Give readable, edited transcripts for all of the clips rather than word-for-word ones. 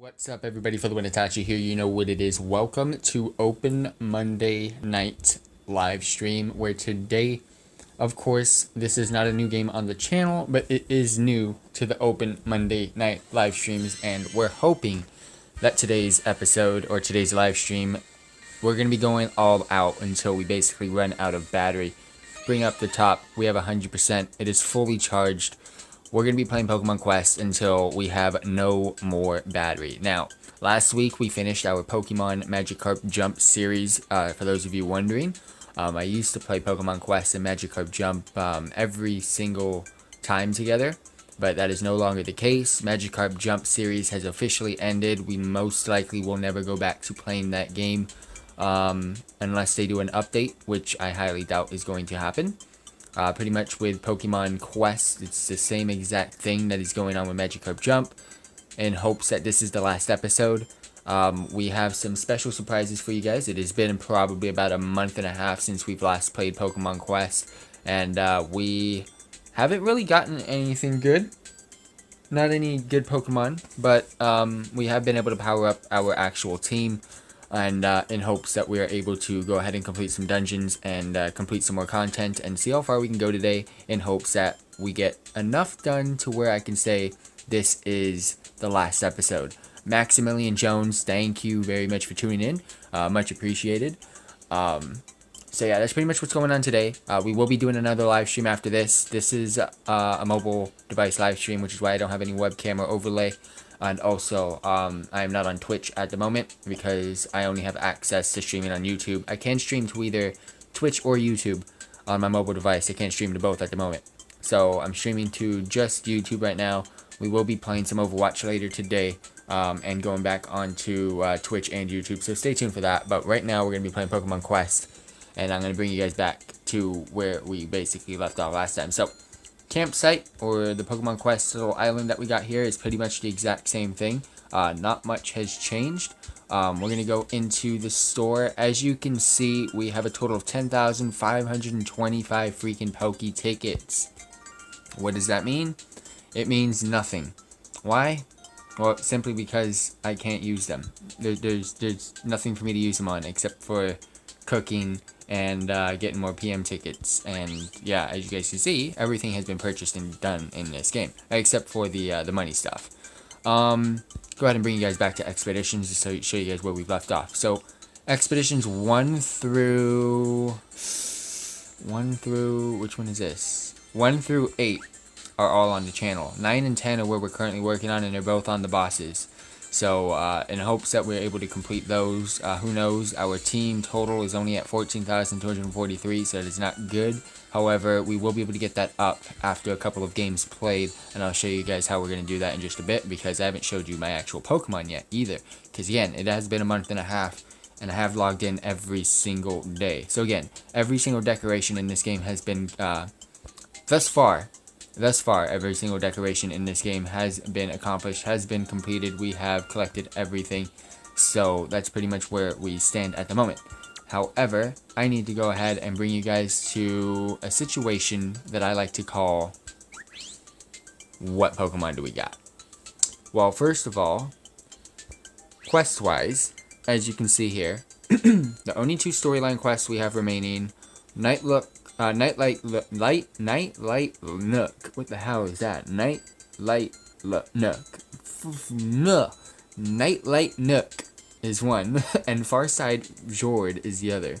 What's up everybody, FTWitachi here, you know what it is. Welcome to Open Monday Night live stream, where today, of course, this is not a new game on the channel, but it is new to the Open Monday Night live streams, and we're hoping that today's episode, or today's live stream, we're going to be going all out until we basically run out of battery. Bring up the top, we have 100%, it is fully charged. We're going to be playing Pokemon Quest until we have no more battery. Now, last week we finished our Pokemon Magikarp Jump series, for those of you wondering. I used to play Pokemon Quest and Magikarp Jump every single time together, but that is no longer the case. Magikarp Jump series has officially ended. We most likely will never go back to playing that game unless they do an update, which I highly doubt is going to happen. Pretty much with Pokemon Quest, it's the same exact thing that is going on with Magikarp Jump, in hopes that this is the last episode. We have some special surprises for you guys. It has been probably about a month and a half since we've last played Pokemon Quest, and we haven't really gotten anything good. Not any good Pokemon, but we have been able to power up our actual team, and in hopes that we are able to go ahead and complete some dungeons and complete some more content and see how far we can go today, in hopes that we get enough done to where I can say this is the last episode. Maximilian Jones, thank you very much for tuning in, much appreciated. So yeah, that's pretty much what's going on today. We will be doing another live stream after this. This is a mobile device live stream, which is why I don't have any webcam or overlay. And also, I am not on Twitch at the moment because I only have access to streaming on YouTube. I can stream to either Twitch or YouTube on my mobile device. I can't stream to both at the moment. So I'm streaming to just YouTube right now. We will be playing some Overwatch later today and going back onto Twitch and YouTube. So stay tuned for that. But right now, we're going to be playing Pokemon Quest. And I'm going to bring you guys back to where we basically left off last time. So campsite, or the Pokemon Quest little island that we got here, is pretty much the exact same thing. Not much has changed. We're going to go into the store. As you can see, we have a total of 10,525 freaking Poké tickets. What does that mean? It means nothing. Why? Well, simply because I can't use them. There's nothing for me to use them on, except for cooking and getting more PM tickets. And yeah, as you guys can see, everything has been purchased and done in this game, except for the money stuff. Go ahead and bring you guys back to Expeditions just to show you guys where we've left off. So Expeditions 1 through which one is this? 1 through 8 are all on the channel. 9 and 10 are where we're currently working on, and they're both on the bosses. So, in hopes that we're able to complete those, who knows, our team total is only at 14,243, so that is not good. However, we will be able to get that up after a couple of games played, and I'll show you guys how we're going to do that in just a bit, because I haven't showed you my actual Pokemon yet either. Because again, it has been a month and a half, and I have logged in every single day. So again, every single decoration in this game has been, thus far, every single decoration in this game has been accomplished, has been completed. We have collected everything, so that's pretty much where we stand at the moment. However, I need to go ahead and bring you guys to a situation that I like to call, what Pokemon do we got? Well, first of all, quest-wise, as you can see here, the only two storyline quests we have remaining, Nightlight Nook. What the hell is that? Nightlight Nook is one, and Farside Jord is the other.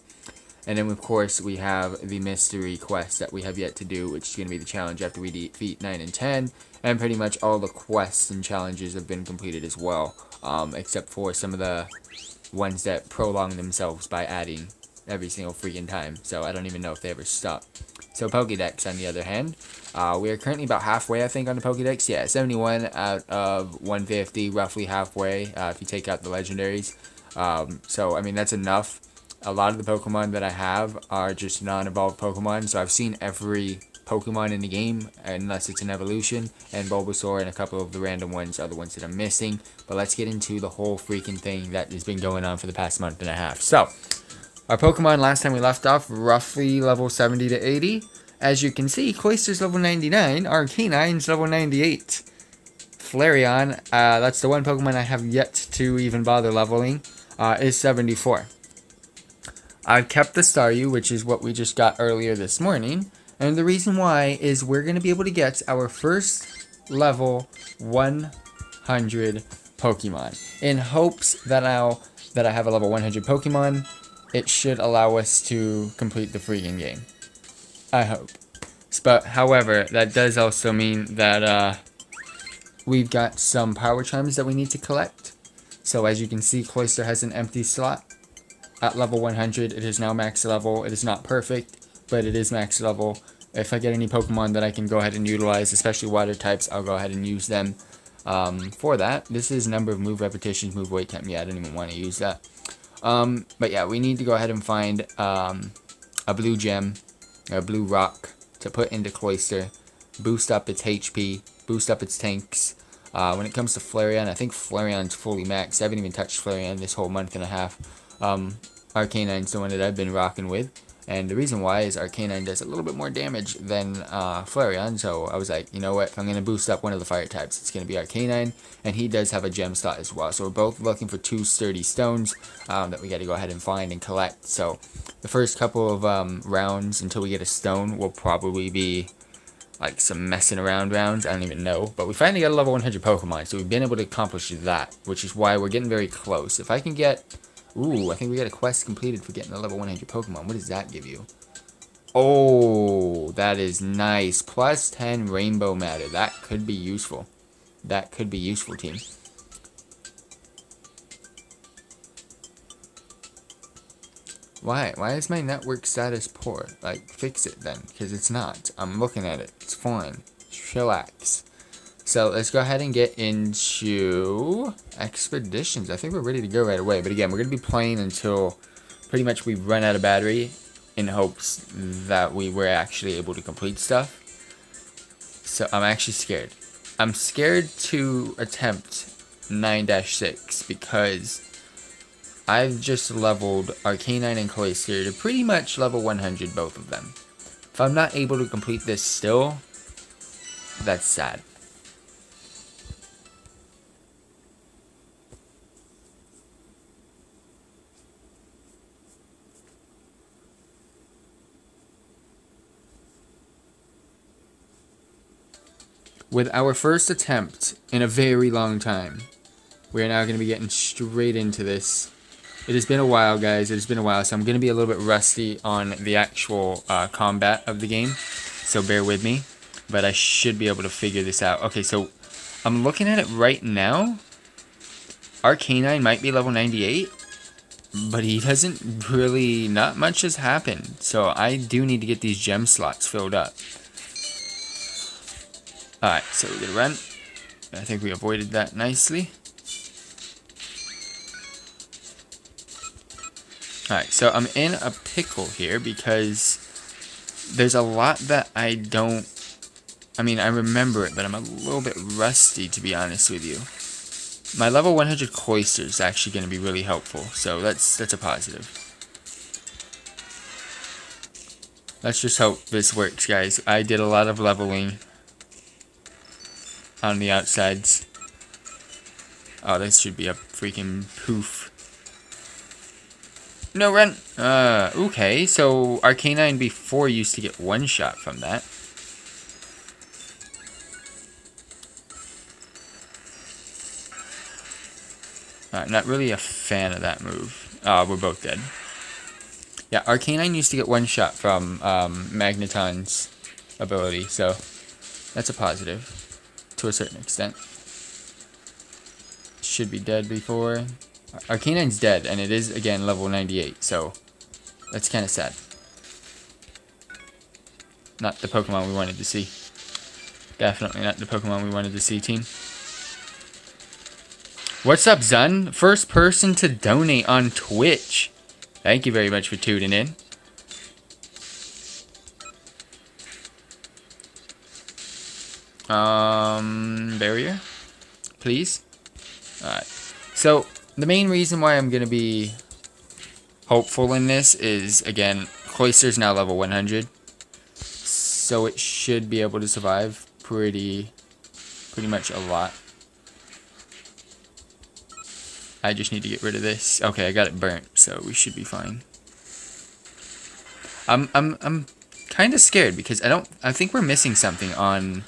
And then, of course, we have the mystery quest that we have yet to do, which is going to be the challenge after we defeat 9 and 10. And pretty much all the quests and challenges have been completed as well, except for some of the ones that prolong themselves by adding every single freaking time, so I don't even know if they ever stop. So Pokédex, on the other hand, we are currently about halfway, I think, on the Pokédex. Yeah, 71 out of 150, roughly halfway, if you take out the legendaries. So I mean, that's enough. A lot of the Pokemon that I have are just non-evolved Pokemon, so I've seen every Pokemon in the game, unless it's an evolution, and Bulbasaur and a couple of the random ones are the ones that I'm missing. But let's get into the whole freaking thing that has been going on for the past month and a half. So our Pokemon, last time we left off, roughly level 70 to 80. As you can see, Cloyster's level 99, our Arcanine's level 98. Flareon, that's the one Pokemon I have yet to even bother leveling, is 74. I've kept the Staryu, which is what we just got earlier this morning, and the reason why is we're going to be able to get our first level 100 Pokemon. In hopes that I have a level 100 Pokemon, it should allow us to complete the freaking game. I hope. But however, that does also mean that we've got some power charms that we need to collect. So as you can see, Cloyster has an empty slot at level 100. It is now max level. It is not perfect, but it is max level. If I get any Pokemon that I can go ahead and utilize, especially water types, I'll go ahead and use them for that. This is number of move repetitions, move weight temp. Yeah, I don't even want to use that. But yeah, we need to go ahead and find a blue gem, a blue rock, to put into Cloyster, boost up its HP, boost up its tanks. When it comes to Flareon, I think Flareon's fully maxed. I haven't even touched Flareon this whole month and a half. Arcanine's the one that I've been rocking with, and the reason why is Arcanine does a little bit more damage than Flareon, so I was like, you know what, if I'm going to boost up one of the fire types, it's going to be Arcanine, and he does have a gem slot as well, so we're both looking for two sturdy stones that we got to go ahead and find and collect. So the first couple of rounds until we get a stone will probably be like some messing around rounds, I don't even know, but we finally got a level 100 Pokemon, so we've been able to accomplish that, which is why we're getting very close. If I can get... Ooh, I think we got a quest completed for getting a level 100 Pokemon. What does that give you? Oh, that is nice. Plus 10 Rainbow Matter. That could be useful. That could be useful, team. Why? Why is my network status poor? Like, fix it then, because it's not. I'm looking at it. It's fine. Chillax. So let's go ahead and get into Expeditions. I think we're ready to go right away. But again, we're going to be playing until pretty much we run out of battery in hopes that we were actually able to complete stuff. So I'm actually scared. I'm scared to attempt 9-6 because I've just leveled Arcanine and Cloyster to pretty much level 100, both of them. If I'm not able to complete this still, that's sad. With our first attempt in a very long time, we are now going to be getting straight into this. It has been a while, guys. It has been a while, so I'm going to be a little bit rusty on the actual combat of the game, so bear with me. But I should be able to figure this out. Okay, so I'm looking at it right now. Arcanine might be level 98, but he doesn't really... Not much has happened, so I do need to get these gem slots filled up. Alright, so we're gonna run. I think we avoided that nicely. Alright, so I'm in a pickle here because there's a lot that I don't... I mean, I remember it, but I'm a little bit rusty, to be honest with you. My level 100 Cloyster is actually going to be really helpful, so that's a positive. Let's just hope this works, guys. I did a lot of leveling on the outsides. Oh, this should be a freaking poof. No, run! Okay, so Arcanine before used to get one shot from that. Not really a fan of that move. We're both dead. Yeah, Arcanine used to get one shot from Magneton's ability, so that's a positive. To a certain extent. Should be dead before. Arcanine's dead, and it is, again, level 98, so that's kind of sad. Not the Pokemon we wanted to see. Definitely not the Pokemon we wanted to see, team. What's up, Zun? First person to donate on Twitch. Thank you very much for tuning in. Barrier, please. Alright, so the main reason why I'm going to be hopeful in this is, again, Cloyster's now level 100, so it should be able to survive pretty much a lot. I just need to get rid of this. Okay, I got it burnt, so we should be fine. I'm kind of scared because I think we're missing something on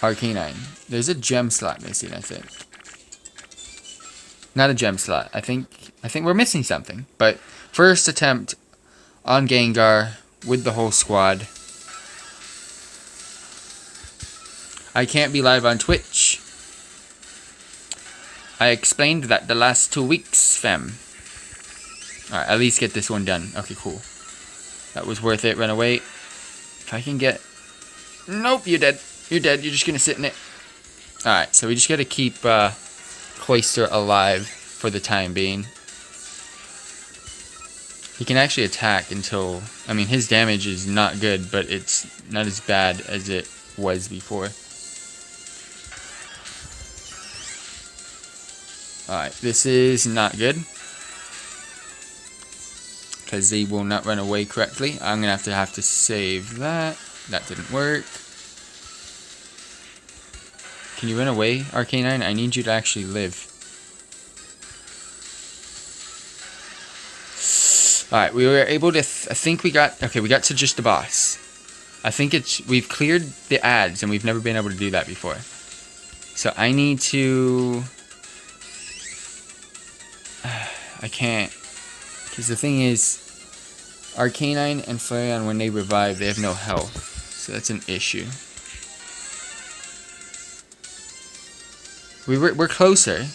Arcanine. There's a gem slot missing, I think. Not a gem slot. I think we're missing something. But first attempt on Gengar with the whole squad. I can't be live on Twitch. I explained that the last 2 weeks, fam. Alright, at least get this one done. Okay, cool. That was worth it. Run away. If I can get... Nope, you're dead. You're dead. You're just going to sit in it. Alright, so we just got to keep Cloyster alive for the time being. He can actually attack until... I mean, his damage is not good, but it's not as bad as it was before. Alright, this is not good. Because they will not run away correctly. I'm going to have to save that. That didn't work. Can you run away, Arcanine? I need you to actually live. Alright, we were able to... I think we got... Okay, we got to just the boss. I think it's... We've cleared the ads, and we've never been able to do that before. So I need to... I can't, because the thing is, Arcanine and Flareon, when they revive, they have no health, so that's an issue. We're closer.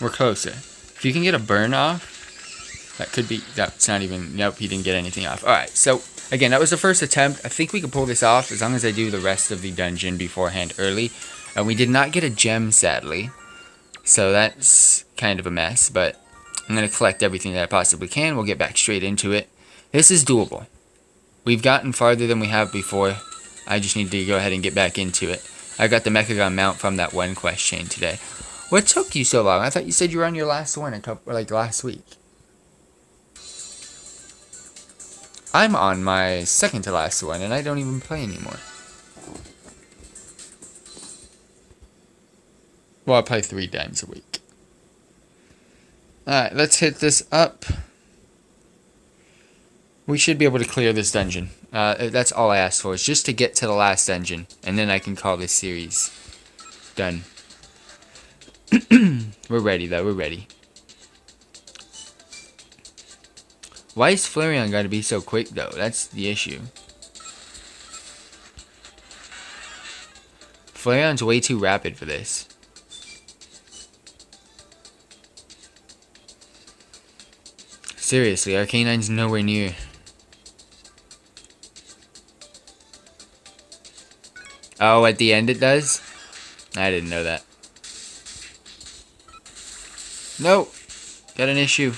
We're closer. If you can get a burn off, that could be, that's not even, nope, he didn't get anything off. Alright, so... Again, that was the first attempt. I think we can pull this off as long as I do the rest of the dungeon beforehand early. And we did not get a gem, sadly. So that's kind of a mess, but I'm going to collect everything that I possibly can. We'll get back straight into it. This is doable. We've gotten farther than we have before. I just need to go ahead and get back into it. I got the Mechagon mount from that one quest chain today. What took you so long? I thought you said you were on your last one last week. I'm on my second to last one, and I don't even play anymore. Well, I play 3 times a week. Alright, let's hit this up. We should be able to clear this dungeon. That's all I asked for, is just to get to the last dungeon, and then I can call this series done. We're ready, though. We're ready. Why is Flareon gotta be so quick, though? That's the issue. Flareon's way too rapid for this. Seriously, Arcanine's nowhere near. Oh, at the end it does? I didn't know that. No! Got an issue.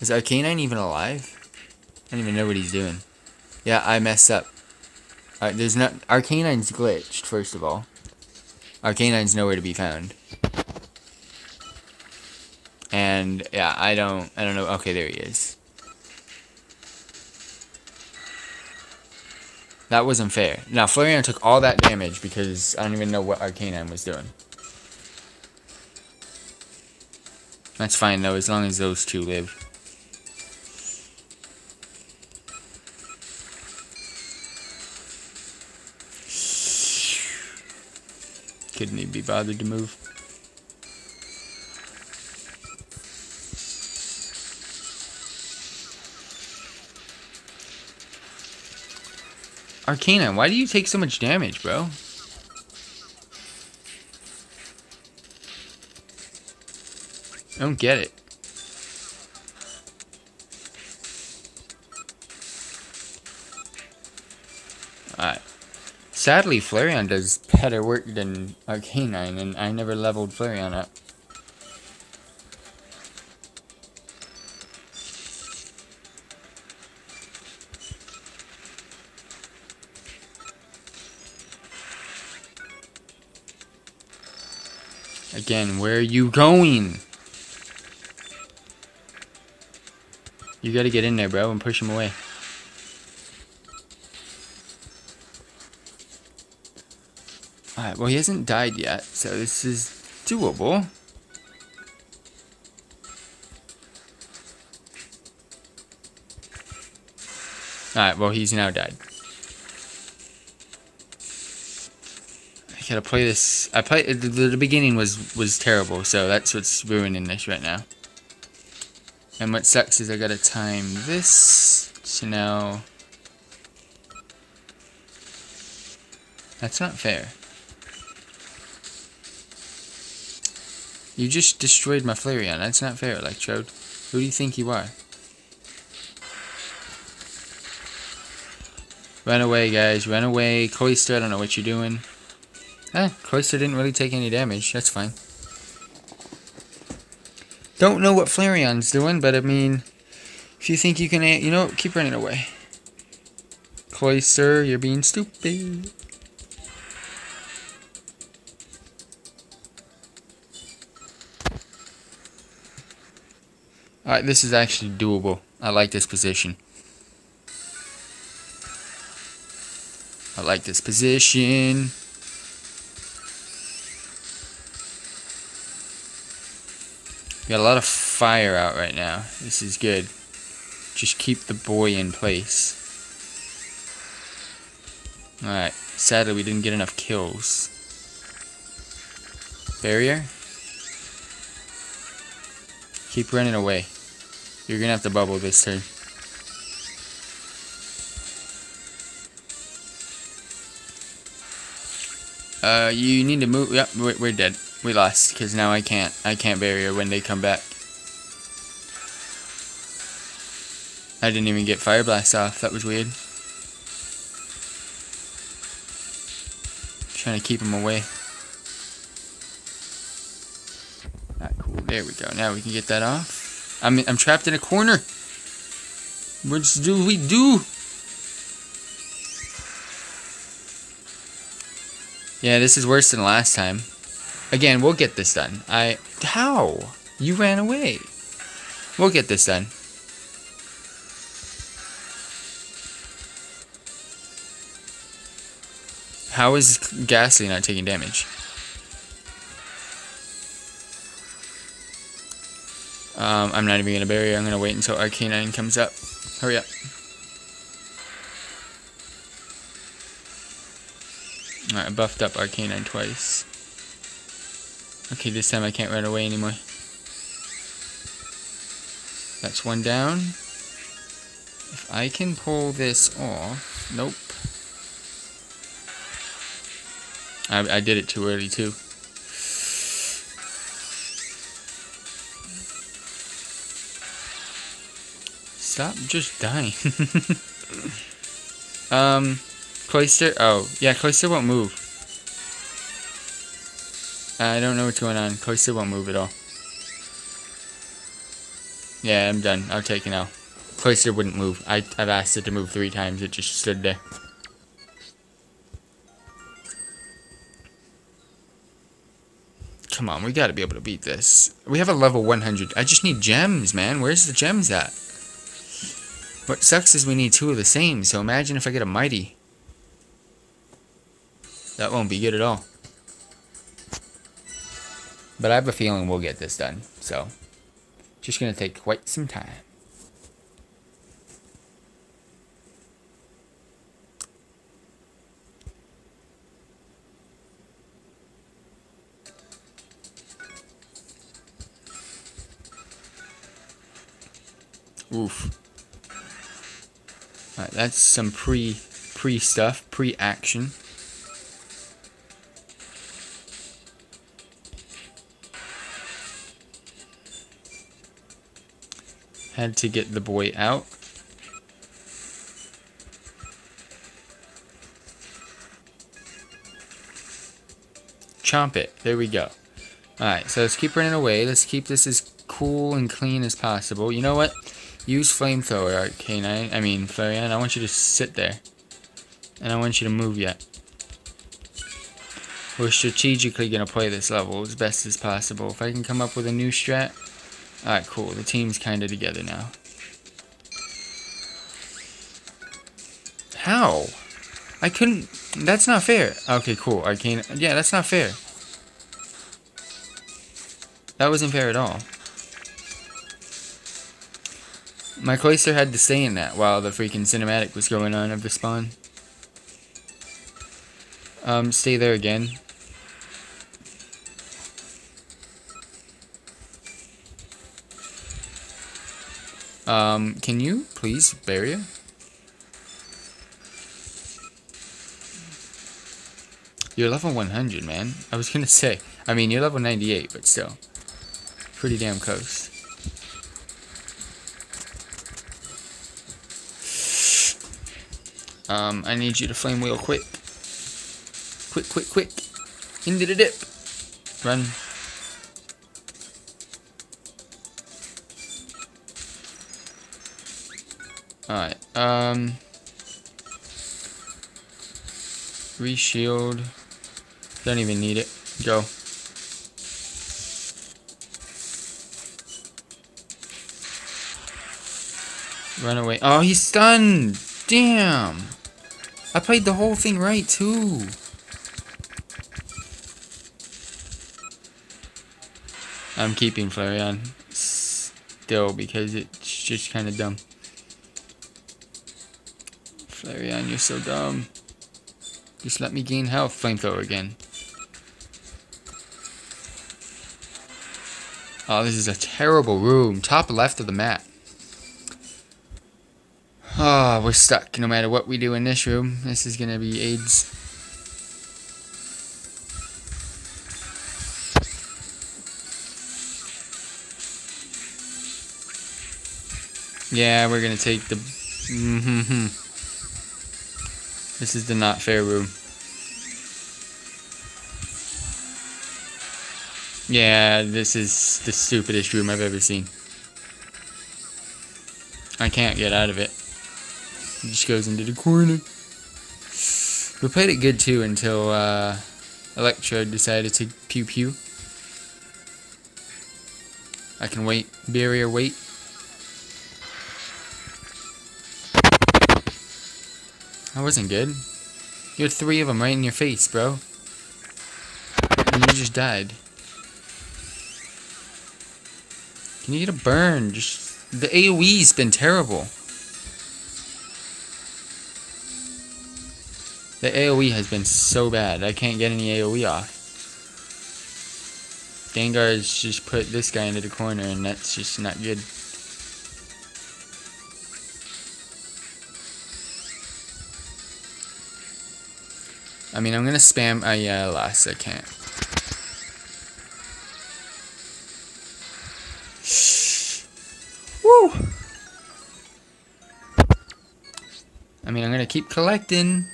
Is Arcanine even alive? I don't even know what he's doing. Yeah, I messed up. Alright, there's not... Arcanine's glitched, first of all. Arcanine's nowhere to be found. And, yeah, I don't know... Okay, there he is. That wasn't fair. Now, Flareon took all that damage because I don't even know what Arcanine was doing. That's fine, though, as long as those two live. Couldn't he be bothered to move? Arcanine, why do you take so much damage, bro? I don't get it. Alright. Sadly, Flareon does better work than Arcanine, and I never leveled Flareon up. Again, where are you going? You gotta get in there, bro, and push him away. Alright, well, he hasn't died yet, so this is doable. Alright, well, he's now died. I gotta play this. I play the beginning was terrible, so that's what's ruining this right now. And what sucks is I gotta time this. So now that's not fair. You just destroyed my Flareon. That's not fair, Electrode. Who do you think you are? Run away, guys. Run away. Cloyster, I don't know what you're doing. Huh? Cloyster didn't really take any damage. That's fine. Don't know what Flareon's doing, but I mean, if you think you can, you know, keep running away. Cloyster, you're being stupid. Alright, this is actually doable. I like this position. I like this position. We got a lot of fire out right now. This is good. Just keep the boy in place. Alright, sadly we didn't get enough kills. Barrier? Keep running away. You're gonna have to bubble this turn. You need to move. Yep, we're dead. We lost because now I can't barrier when they come back. I didn't even get Fire Blast off. That was weird. I'm trying to keep him away. There we go. Now we can get that off. I'm trapped in a corner. What do we do? Yeah, this is worse than last time. Again, we'll get this done. How? You ran away. We'll get this done. How is Ghastly not taking damage? I'm not even going to barrier. I'm going to wait until Arcanine comes up. Hurry up. Alright, I buffed up Arcanine twice. Okay, this time I can't run away anymore. That's one down. If I can pull this off... Nope. I did it too early, too. Stop just dying. Cloyster. Oh, yeah, Cloyster won't move. I don't know what's going on. Cloyster won't move at all. Yeah, I'm done. I'll take an L. Cloyster wouldn't move. I've asked it to move 3 times. It just stood there. Come on, we gotta be able to beat this. We have a level 100. I just need gems, man. Where's the gems at? What sucks is we need 2 of the same, so imagine if I get a mighty. That won't be good at all. But I have a feeling we'll get this done, so. Just gonna take quite some time. Oof. Alright, that's some pre stuff, pre-action. Had to get the boy out. Chomp it. There we go. Alright, so let's keep running away. Let's keep this as cool and clean as possible. You know what? Use Flamethrower, Arcanine. I mean, Flareon. I want you to sit there. And I want you to move yet. We're strategically going to play this level as best as possible. If I can come up with a new strat. Alright, cool. The team's kind of together now. How? I couldn't That's not fair. Okay, cool. Arcane. Yeah, that's not fair. That wasn't fair at all. My cloister had to stay in that while the freaking cinematic was going on of the spawn. Stay there again. Can you please barrier? You're level 100, man. I was gonna say. I mean, you're level 98, but still. Pretty damn close. I need you to flame wheel quick. Quick, quick, quick. Into the dip. Run. Alright, reshield. Don't even need it. Go. Run away. Oh, he's stunned! Damn! I played the whole thing right, too! I'm keeping Flareon still because it's just kind of dumb. Flareon, you're so dumb. Just let me gain health. Flamethrower again. Oh, this is a terrible room. Top left of the map. Ah, oh, we're stuck. No matter what we do in this room, this is gonna be AIDS. Yeah, we're gonna take the. This is the not fair room. Yeah, this is the stupidest room I've ever seen. I can't get out of it. It just goes into the corner. We played it good too until Electrode decided to pew pew. I can wait. Barrier wait. That wasn't good. You had 3 of them right in your face, bro. And you just died. Can you get a burn? Just the AoE's been terrible. The AoE has been so bad. I can't get any AoE off. Gengar's just put this guy into the corner, and that's just not good. I mean, I'm gonna spam. Yeah, alas, I can't. Woo! I mean, I'm gonna keep collecting.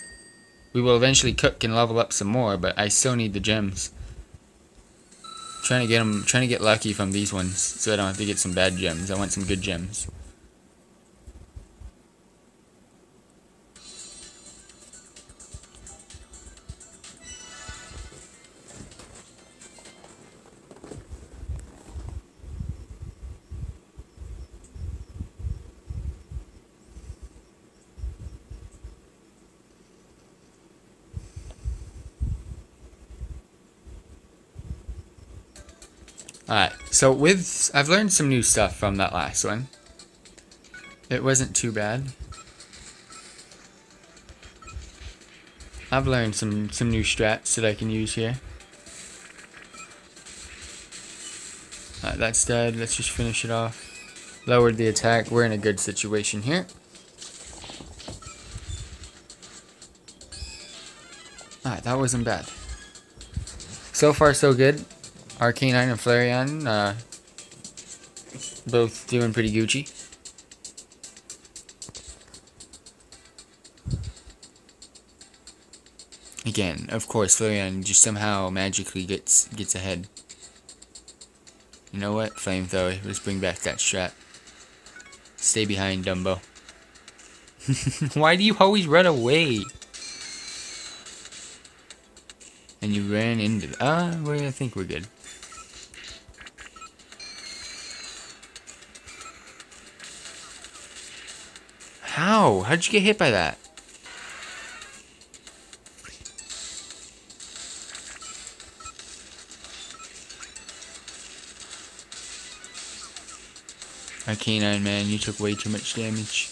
We will eventually cook and level up some more, but I still need the gems. I'm trying to get them, trying to get lucky from these ones, so I don't have to get some bad gems. I want some good gems. Alright, so with, I've learned some new stuff from that last one. It wasn't too bad. I've learned some new strats that I can use here. Alright, that's dead. Let's just finish it off. Lowered the attack. We're in a good situation here. Alright, that wasn't bad. So far, so good. Arcanine and Flareon, both doing pretty Gucci. Again, of course, Flareon just somehow magically gets ahead. You know what? Flamethrower, let's bring back that strat. Stay behind, Dumbo. Why do you always run away? And you ran into the... well, I think we're good. How? How'd you get hit by that? Arcanine, man, you took way too much damage.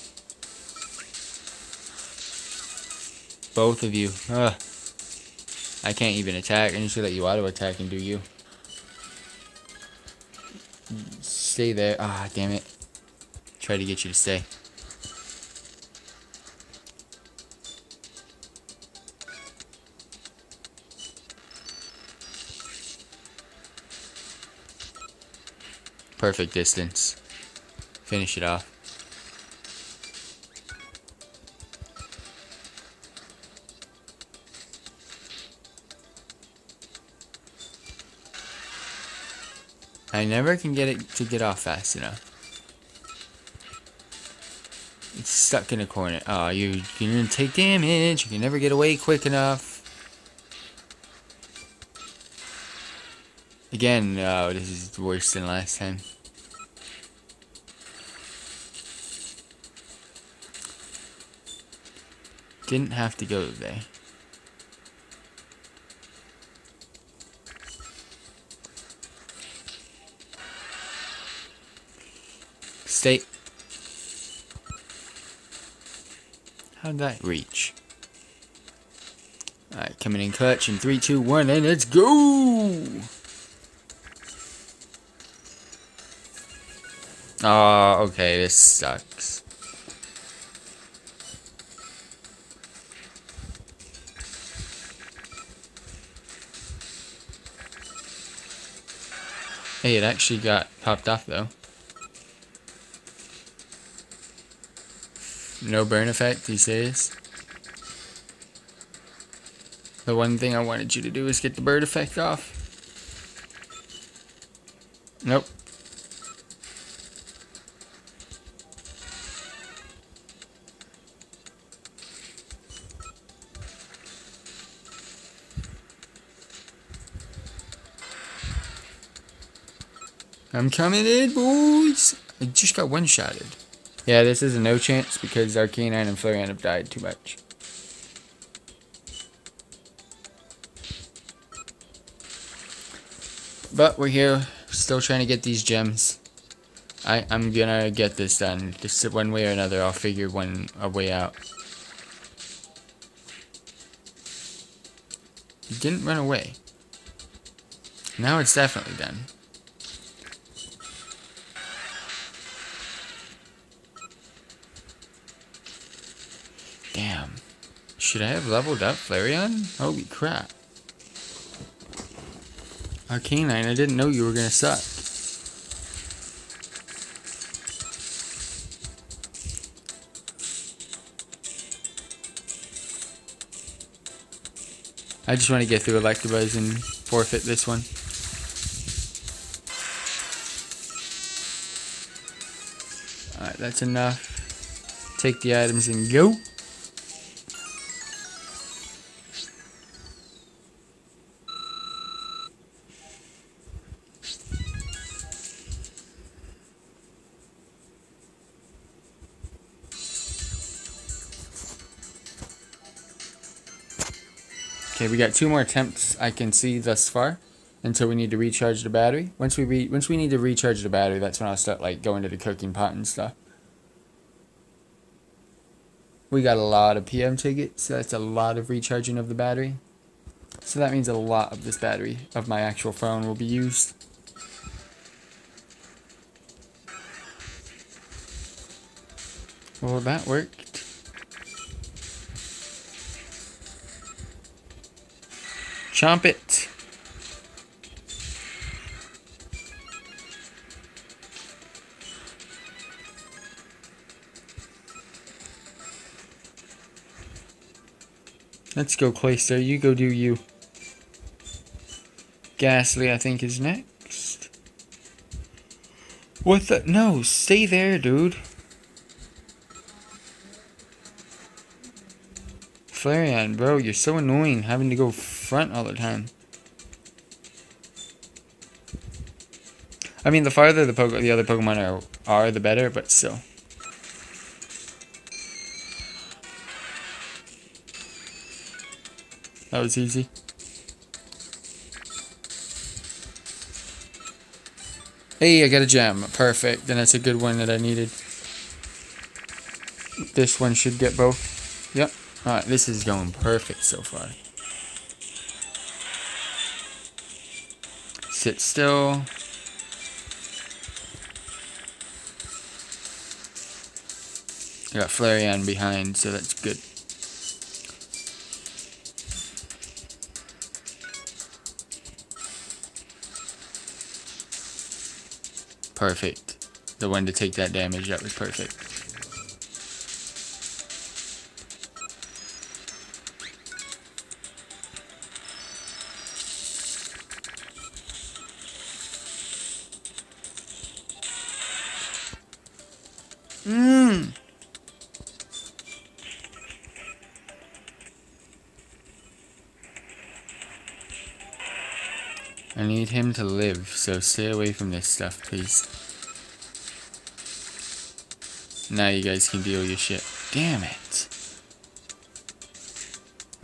Both of you. Ugh. I can't even attack. I need to let you auto-attack and do you. Stay there. Ah, damn it. Try to get you to stay. Perfect distance. Finish it off. I never can get it to get off fast enough. It's stuck in a corner. Oh, you're gonna take damage. You can never get away quick enough. Again, this is worse than last time. Didn't have to go there. Stay. How'd that reach? Alright, coming in clutch in 3, 2, 1, and let's go! Aw, okay, this sucks. Hey, it actually got popped off, though. No burn effect, you serious? The one thing I wanted you to do is get the burn effect off. Nope. I'm coming in, boys! I just got one-shotted. Yeah, this is a no chance because Arcanine and Flareon have died too much. But we're here, still trying to get these gems. I'm gonna get this done. Just one way or another, I'll figure a way out. It didn't run away. Now it's definitely done. Damn. Should I have leveled up Flareon? Holy crap. Arcanine, I didn't know you were gonna suck. I just want to get through Electabuzz and forfeit this one. Alright, that's enough. Take the items and go. Okay, we got 2 more attempts I can see thus far, until we need to recharge the battery. Once we need to recharge the battery, that's when I'll start like going to the cooking pot and stuff. We got a lot of PM tickets, so that's a lot of recharging of the battery. So that means a lot of this battery of my actual phone will be used. Well, that worked. Chomp it. Let's go, Cloyster. You go do you. Ghastly, I think, is next. What the? No, stay there, dude. Flareon, bro, you're so annoying having to go front all the time. I mean, the farther the other Pokemon are, the better, but still. That was easy. Hey, I got a gem. Perfect. And that's a good one that I needed. This one should get both. Yep. Alright, this is going perfect so far. Sit still. I got Flareon behind, so that's good. Perfect. The one to take that damage, that was perfect. I need him to live, so stay away from this stuff, please. Now you guys can deal your shit. Damn it.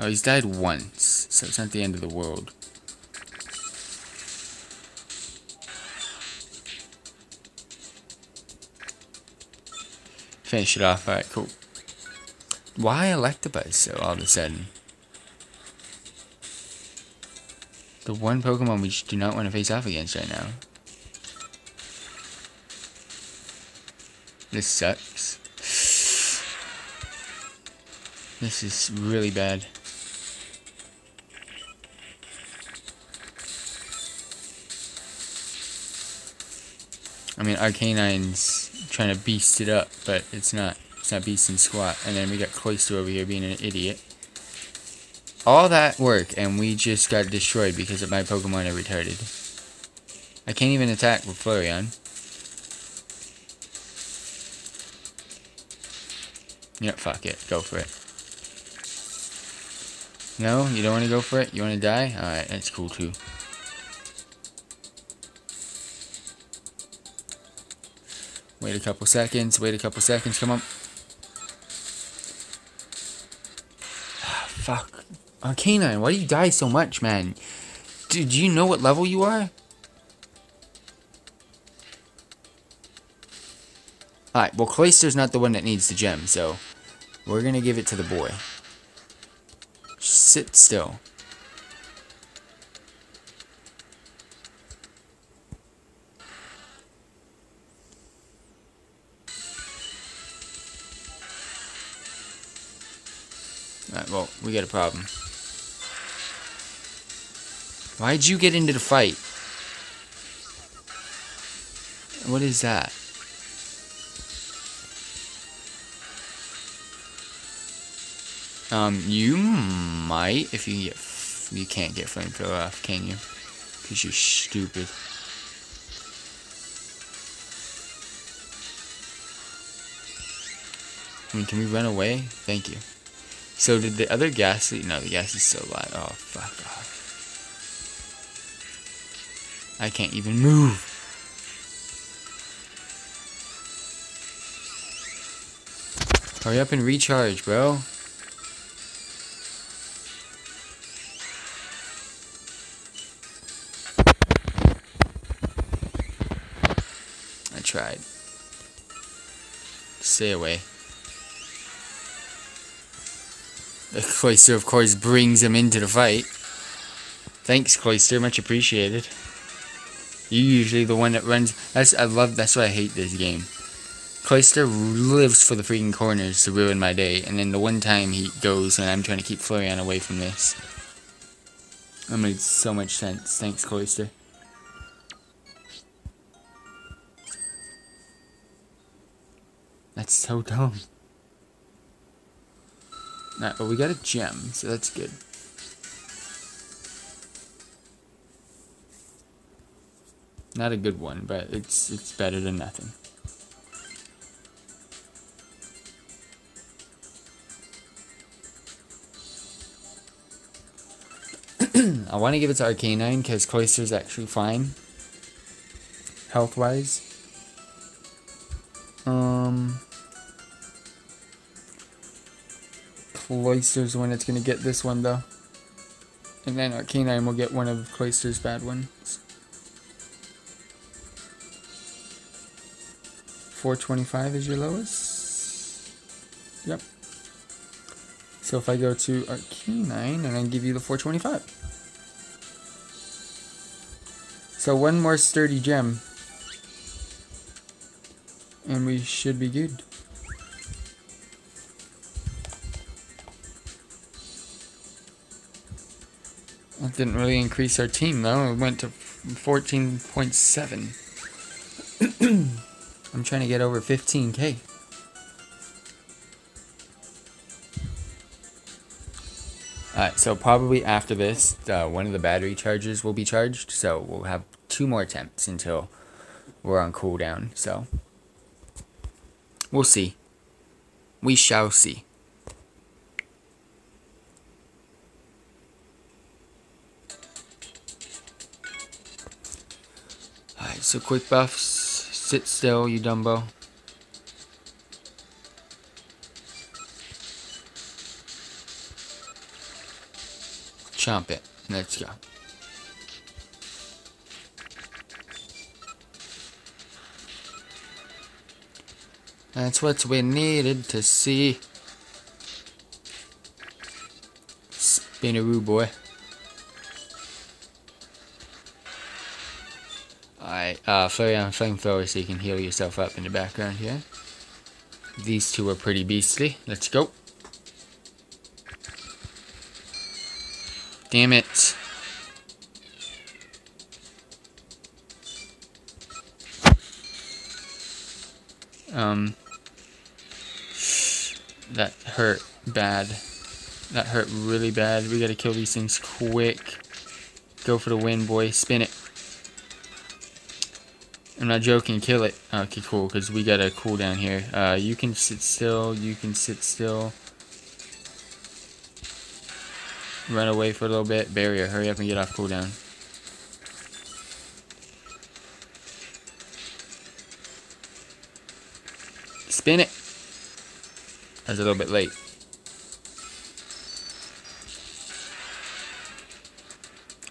Oh, he's died once, so it's not the end of the world. Finish it off, alright, cool. Why Electabuzz so all of a sudden? The one Pokemon we just do not want to face off against right now. This sucks. This is really bad. I mean, Arcanine's trying to beast it up, but it's not beasting squat. And then we got Cloyster over here being an idiot. All that work, and we just got destroyed because of my Pokemon are retarded. I can't even attack with Flareon. Yep, fuck it. Go for it. No? You don't want to go for it? You want to die? Alright, that's cool too. Wait a couple seconds. Wait a couple seconds. Come on. Fuck. Arcanine, why do you die so much, man? Dude, do you know what level you are? Alright, well, Cloyster's not the one that needs the gem, so we're gonna give it to the boy. Just sit still. Alright, well, we got a problem. Why'd you get into the fight? What is that? You might, if you get, you can't get flamethrower off, can you? Because you're stupid. I mean, can we run away? Thank you. So did the other Ghastly? No, the Ghastly's still alive. Oh, fuck off. I can't even move. Hurry up and recharge, bro. I tried. Stay away. The Cloyster, of course, brings him into the fight. Thanks, Cloyster. Much appreciated. You're usually the one that runs. That's why I hate this game. Cloyster lives for the freaking corners to ruin my day, and then the one time he goes and I'm trying to keep Flareon away from this. That made so much sense. Thanks, Cloyster. That's so dumb. Alright, well, we got a gem, so that's good. Not a good one, but it's better than nothing. I want to give it to Arcanine, because Cloyster's actually fine. Health-wise. Cloyster's the one that's going to get this one, though. And then Arcanine will get one of Cloyster's bad ones. 425 is your lowest. Yep. So if I go to Arcanine and I give you the 425. So one more sturdy gem. And we should be good. That didn't really increase our team though. It went to 14.7. I'm trying to get over 15K. Alright, so probably after this, one of the battery chargers will be charged. So we'll have two more attempts until we're on cooldown. So we'll see. We shall see. Alright, so quick buffs. Sit still, you Dumbo. Chomp it. Let's go. That's what we needed to see. Spinneroo boy. Alright, throw down flamethrower so you can heal yourself up in the background here. These two are pretty beastly. Let's go. Damn it. That hurt bad. That hurt really bad. We gotta kill these things quick. Go for the win, boy. Spin it. I'm not joking. Kill it. Okay, cool, because we got a cooldown here. You can sit still. You can sit still. Run away for a little bit. Barrier, hurry up and get off cooldown. Spin it. That's a little bit late.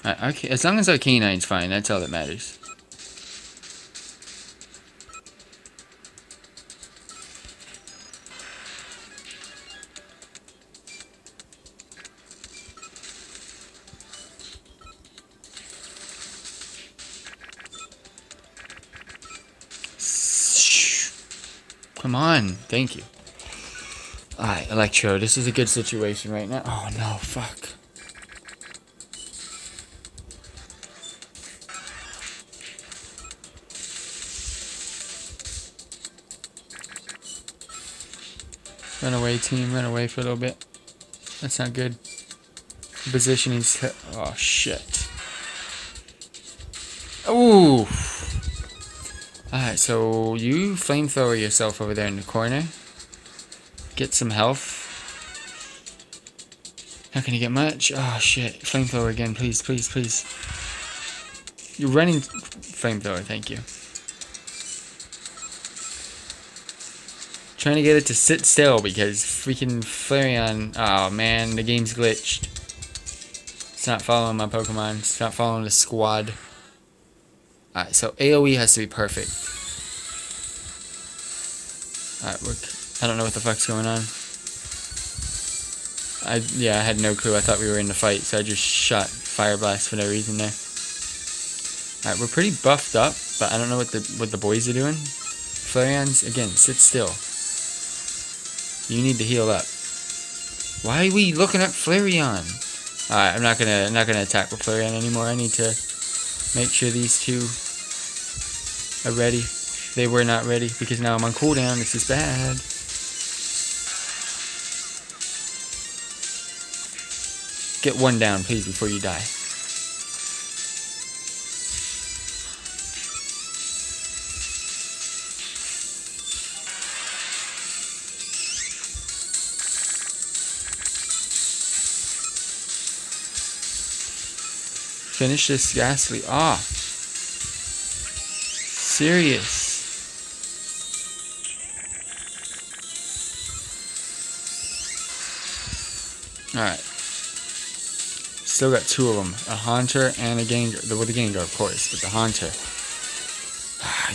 Okay, as long as Arcanine's fine, that's all that matters. Come on, thank you. Alright, Electro, this is a good situation right now. Oh no, fuck. Run away, team, run away for a little bit. That's not good. Positioning's. Oh shit. Ooh! Alright, so you flamethrower yourself over there in the corner. Get some health. Not gonna get much. Oh shit. Flamethrower again, please, please, please. You're running flamethrower, thank you. Trying to get it to sit still because freaking Flareon. Oh man, the game's glitched. It's not following my Pokemon, it's not following the squad. Alright, so AoE has to be perfect. Alright, I don't know what the fuck's going on. Yeah, I had no clue. I thought we were in the fight, so I just shot Fire Blast for no reason there. Alright, we're pretty buffed up, but I don't know what the boys are doing. Flareon's, again, sit still. You need to heal up. Why are we looking at Flareon? Alright, I'm not gonna attack with Flareon anymore. I need to make sure these two are ready. They were not ready because now I'm on cooldown. This is bad. Get one down, please, before you die. Finish this Ghastly off. Serious. Alright. Still got two of them. A Haunter and a Gengar. Well, the Gengar, of course, but the Haunter.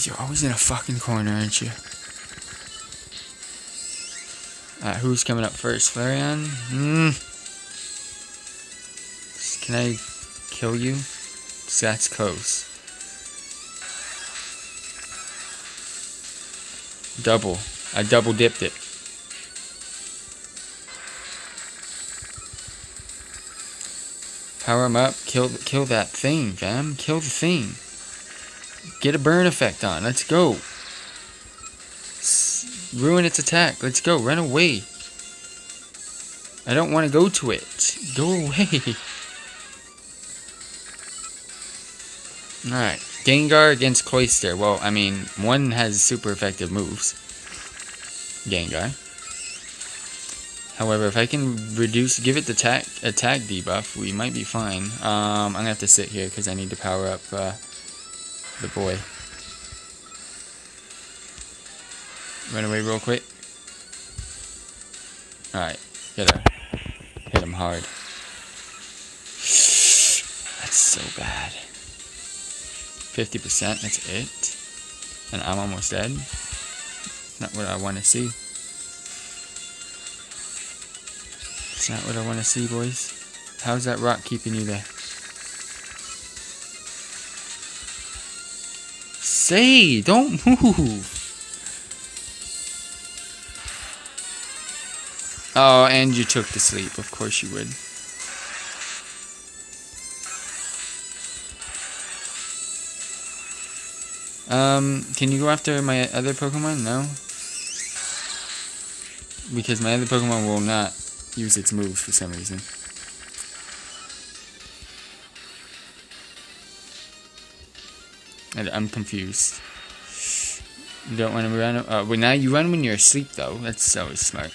You're always in a fucking corner, aren't you? Who's coming up first? Flareon? Can I kill you? That's close. Double. I double dipped it. Power him up. Kill that thing, fam. Kill the thing. Get a burn effect on. Let's go. Ruin its attack. Let's go. Run away. I don't want to go to it. Go away. Alright, Gengar against Cloyster. Well, I mean, one has super effective moves. Gengar. However, if I can give it the attack debuff, we might be fine. I'm going to have to sit here because I need to power up the boy. Run away real quick. Alright, get her. Hit him hard. That's so bad. 50%, that's it. And I'm almost dead. Not what I want to see. It's not what I want to see, boys. How's that rock keeping you there? Say, don't move! Oh, and you took the sleep. Of course you would. Can you go after my other Pokemon? No. Because my other Pokemon will not use its moves for some reason. I'm confused. You don't want to run. Well, now you run when you're asleep, though. That's always smart.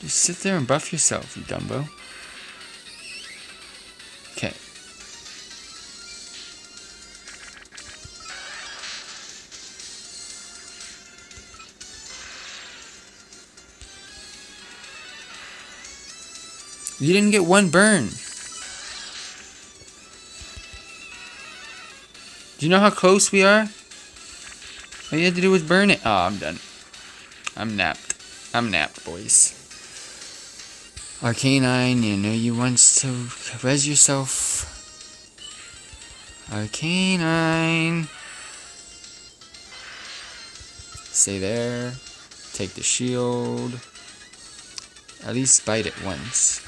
Just sit there and buff yourself, you dumbo. Okay. You didn't get one burn. Do you know how close we are? All you had to do was burn it. Oh, I'm done. I'm napped. I'm napped, boys. Arcanine, you know you want to res yourself. Arcanine. Stay there. Take the shield. At least bite it once.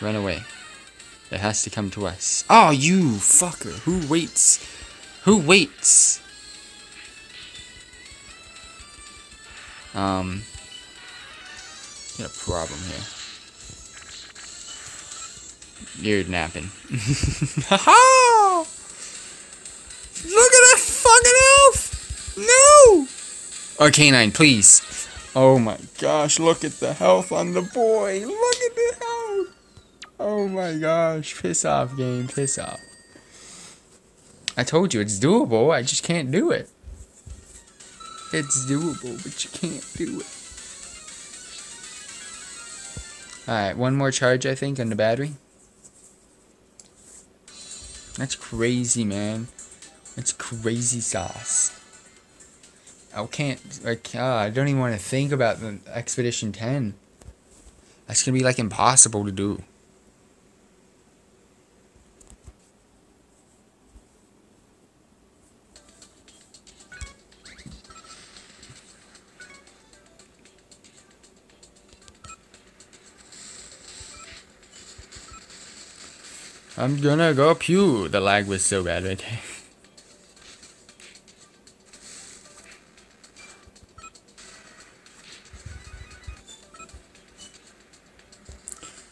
Run away. It has to come to us. Oh, you fucker! Who waits? Who waits? Got a problem here. You're napping. Haha! Look at that fucking elf! No! Arcanine, please! Oh my gosh! Look at the health on the boy! Look at the health! Oh my gosh, piss off game, piss off. I told you, it's doable, I just can't do it. It's doable, but you can't do it. Alright, one more charge, I think, on the battery. That's crazy, man. That's crazy sauce. I can't, like, I don't even want to think about the Expedition 10. That's gonna be, like, impossible to do. I'm gonna go pew. The lag was so bad right there.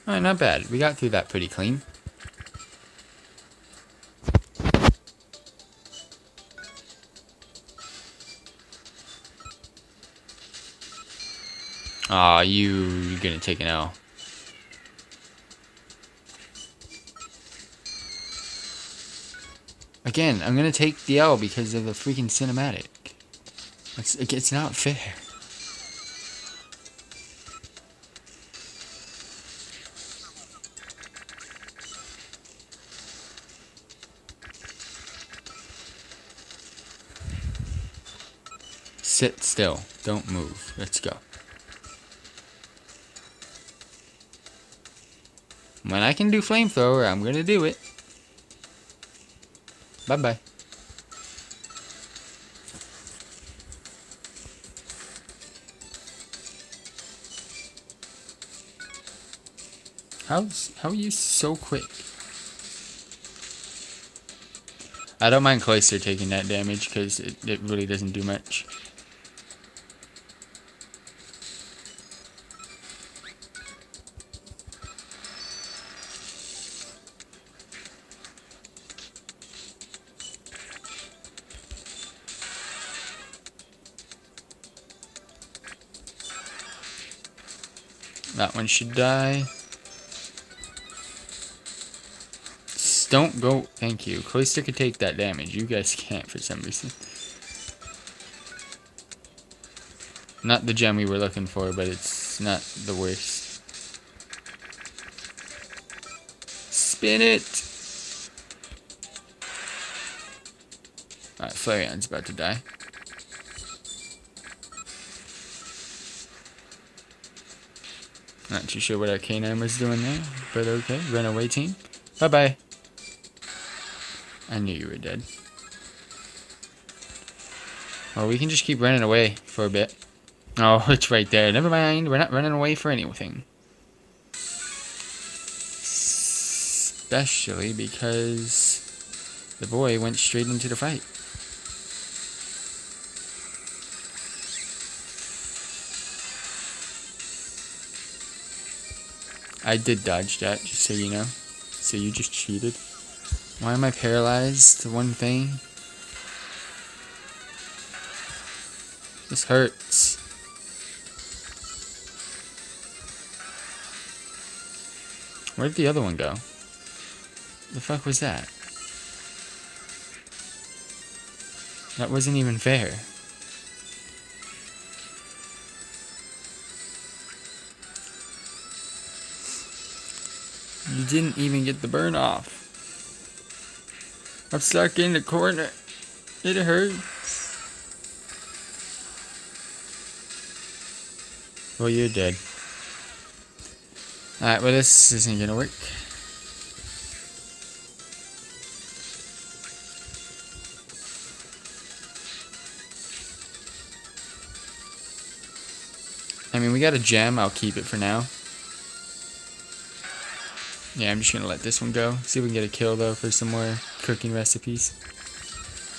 Alright, not bad. We got through that pretty clean. Aw, you're gonna take an L. Again, I'm gonna take the L because of the freaking cinematic. It's not fair. Sit still. Don't move. Let's go. When I can do flamethrower, I'm gonna do it. Bye-bye. How are you so quick? I don't mind Cloyster taking that damage because it really doesn't do much. That one should die. Don't go. Thank you. Cloyster could take that damage. You guys can't for some reason. Not the gem we were looking for, but it's not the worst. Spin it! Alright, Flareon's about to die. Not too sure what our Arcanine was doing there, but okay. Runaway team. Bye-bye. I knew you were dead. Well, we can just keep running away for a bit. Oh, it's right there. Never mind. We're not running away for anything. Especially because the boy went straight into the fight. I did dodge that, just so you know. So you just cheated. Why am I paralyzed to one thing? This hurts. Where did the other one go? The fuck was that? That wasn't even fair. You didn't even get the burn off. I'm stuck in the corner. It hurts. Well, you're dead. Alright, well, this isn't gonna work. I mean, we got a gem. I'll keep it for now. Yeah, I'm just gonna let this one go. See if we can get a kill though for some more cooking recipes.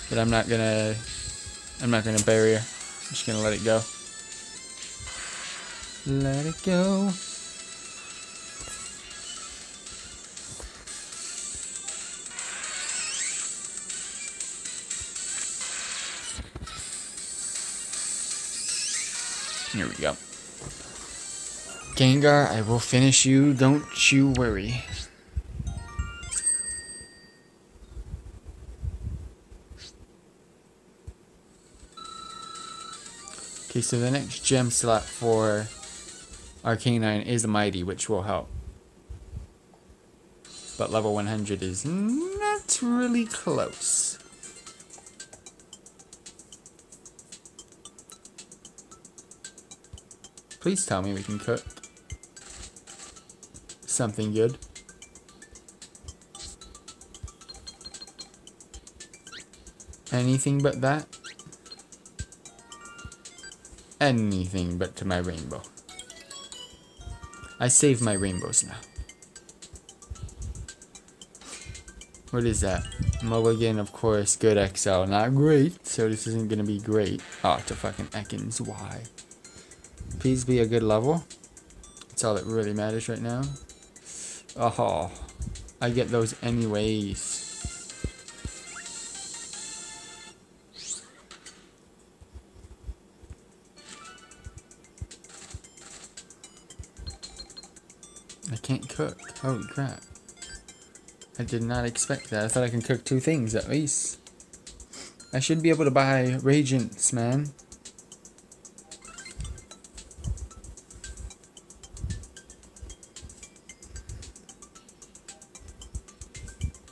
But I'm not gonna bury her. I'm just gonna let it go. Let it go. Here we go. Gengar, I will finish you, don't you worry. Okay, so the next gem slot for Arcanine is Mighty, which will help. But level 100 is not really close. Please tell me we can cook something good. Anything but that. Anything but to my rainbow. I save my rainbows now. What is that? Mulligan, of course. Good XL. Not great. So this isn't going to be great. Oh, it's a fucking Ekans. Why? Please be a good level. That's all that really matters right now. Oh, I get those anyways. I can't cook. Holy crap. I did not expect that. I thought I can cook two things at least. I should be able to buy reagents, man.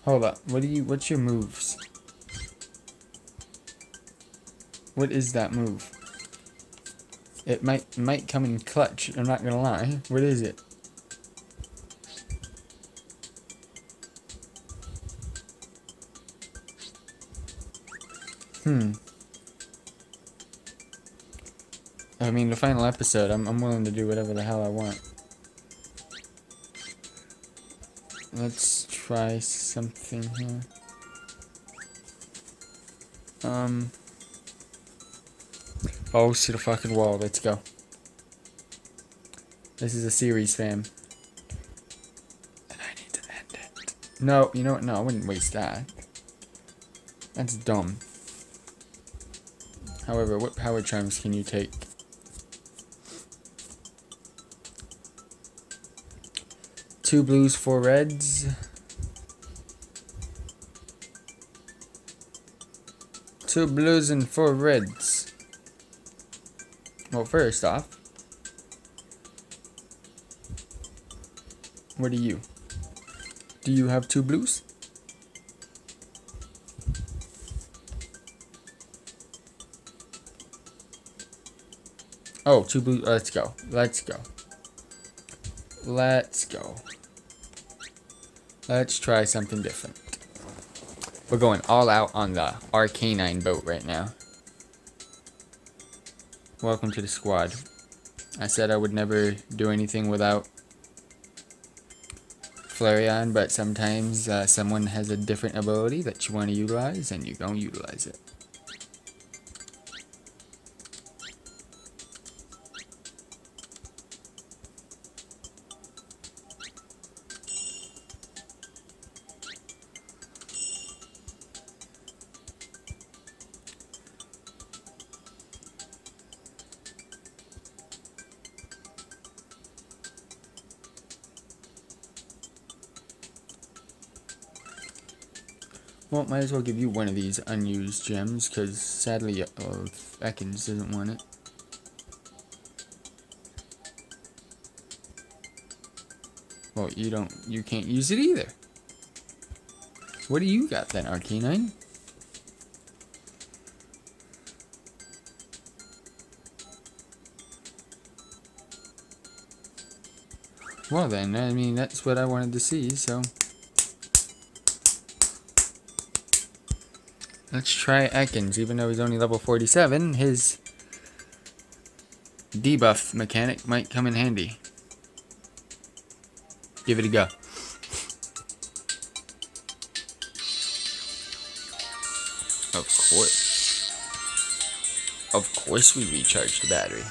Hold up, what's your moves? What is that move? It might come in clutch, I'm not gonna lie. What is it? I mean, the final episode, I'm willing to do whatever the hell I want. Let's try something here. Oh, see the fucking wall, let's go. This is a series, fam. And I need to end it. No, you know what? No, I wouldn't waste that. That's dumb. However, what power charms can you take? Two blues, four reds. Two blues and four reds. Well, first off, what are you? Do you have two blues? Oh, two blue. Let's go. Let's go. Let's go. Let's try something different. We're going all out on the Arcanine boat right now. Welcome to the squad. I said I would never do anything without Flareon, but sometimes someone has a different ability that you want to utilize, and you're going to utilize it. Well, might as well give you one of these unused gems, because sadly, Ekans doesn't want it. Well, you can't use it either. What do you got then, Arcanine? Well then, I mean, that's what I wanted to see, so... Let's try Ekans, even though he's only level 47, his debuff mechanic might come in handy. Give it a go. Of course. Of course we recharge the battery.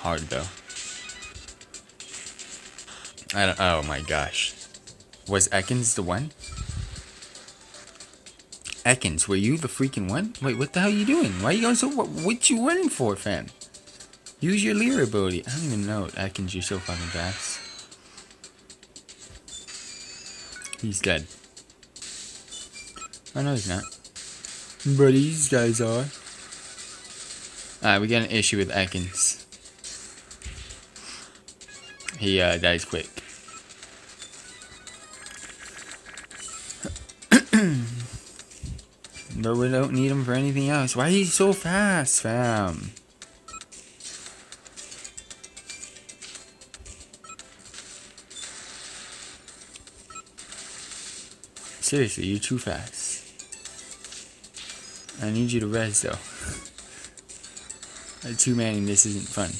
Hard though. I don't, oh my gosh. Was Ekans the one? Ekans, were you the freaking one? Wait, what the hell are you doing? Why are you going so... What you running for, fam? Use your Leer ability. I don't even know, Ekans, you're so fucking fast. He's dead. Oh no, he's not. But these guys are. Alright, we got an issue with Ekans. He dies quick. But we don't need him for anything else. Why is he so fast, fam? Seriously, you're too fast. I need you to rest, though. Too many, this isn't fun.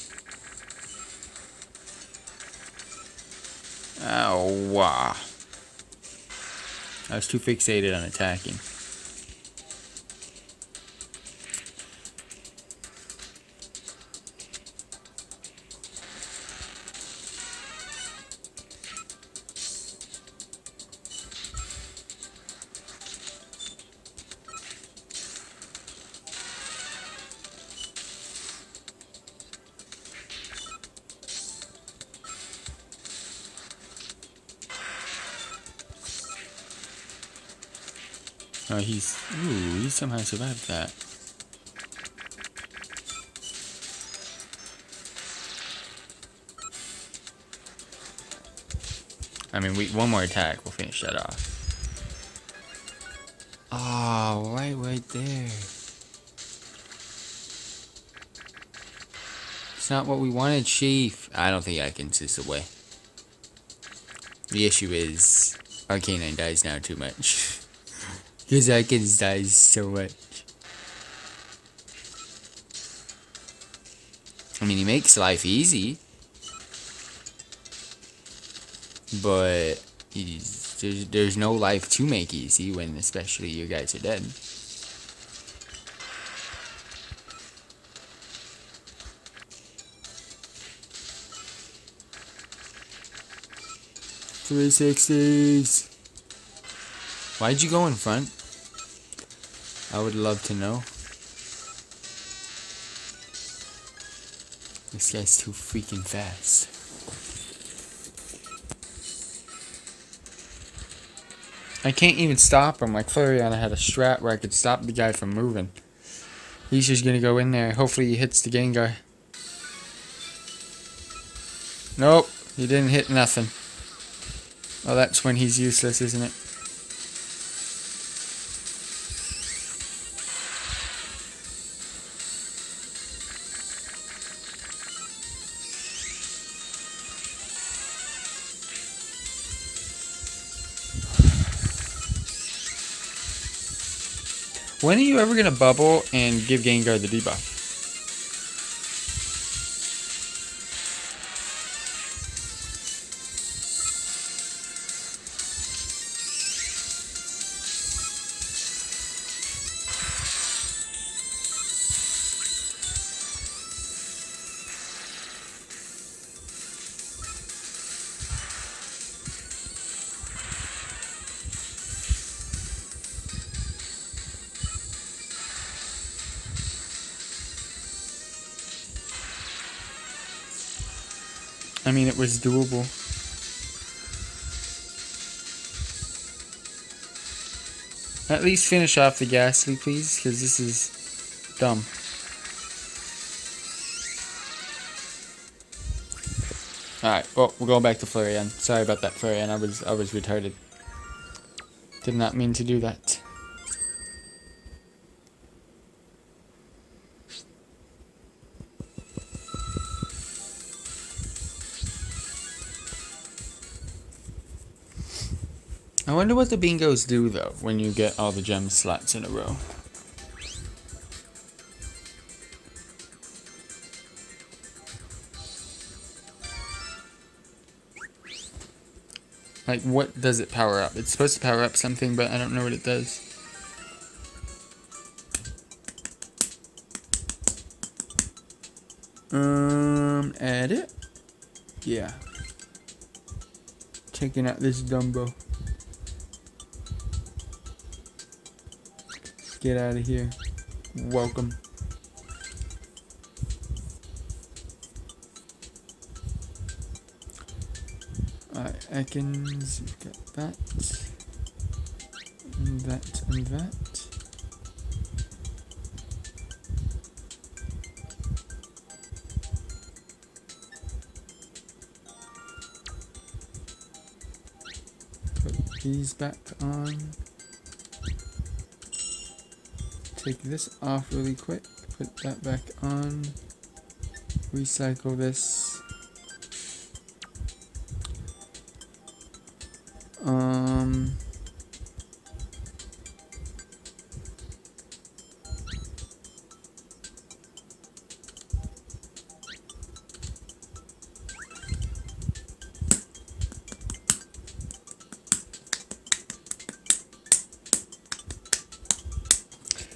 Oh, wow. I was too fixated on attacking. Oh, he's... Ooh, he somehow survived that. I mean, one more attack, we'll finish that off. Oh, right there. It's not what we wanted, Chief. I don't think I can assist away. The issue is, our canine dies now too much. His Ekans dies so much. I mean, he makes life easy. But there's no life to make easy when especially you guys are dead. .360s. Why'd you go in front? I would love to know. This guy's too freaking fast. I can't even stop him. Like Flareon had a strat where I could stop the guy from moving. He's just gonna go in there. Hopefully he hits the Gengar. Nope, he didn't hit nothing. Oh, that's when he's useless, isn't it? When are you ever going to bubble and give Gengar the debuff? I mean, it was doable. At least finish off the Ghastly, please, because this is dumb. Alright, well, we're going back to Flareon. Sorry about that, Flareon. I was retarded. Did not mean to do that. I wonder what the bingos do, though, when you get all the gem slots in a row. Like, what does it power up? It's supposed to power up something, but I don't know what it does. Edit? Yeah. Checking out this Dumbo. Get out of here. Welcome. Alright, Ekans, we've got that. And that, and that. Put these back on. Take this off really quick, put that back on, recycle this,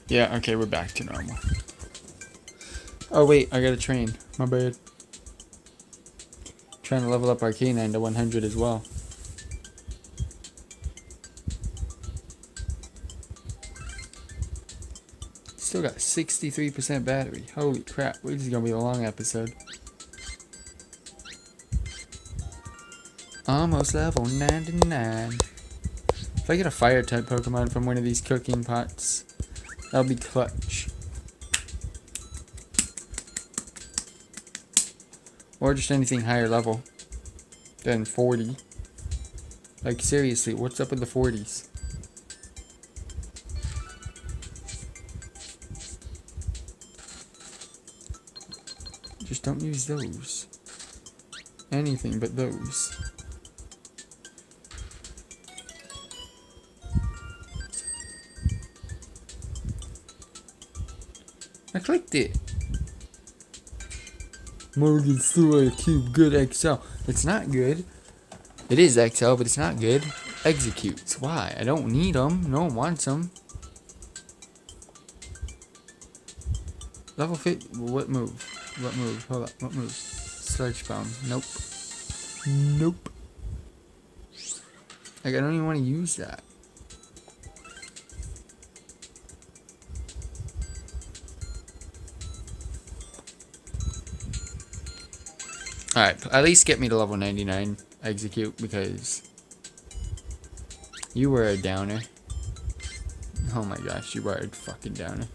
yeah, okay, we're back to normal. Oh wait, I gotta train. My bad. Trying to level up our canine to 100 as well. Still got 63% battery. Holy crap, this is gonna be a long episode. Almost level 99. If I get a fire type Pokemon from one of these cooking pots, that'll be clutch. Or just anything higher level than 40. Like seriously, what's up with the 40s? Just don't use those. Anything but those. I clicked it. Morgan Sula Cube Good XL. It's not good. It is XL, but it's not good. Executes. Why? I don't need them. No one wants them. Level fit. What move? What move? Hold up. What move? Sludge bomb. Nope. Nope. Like, I don't even want to use that. Alright, at least get me to level 99, execute, because you were a downer. Oh my gosh, you were a fucking downer.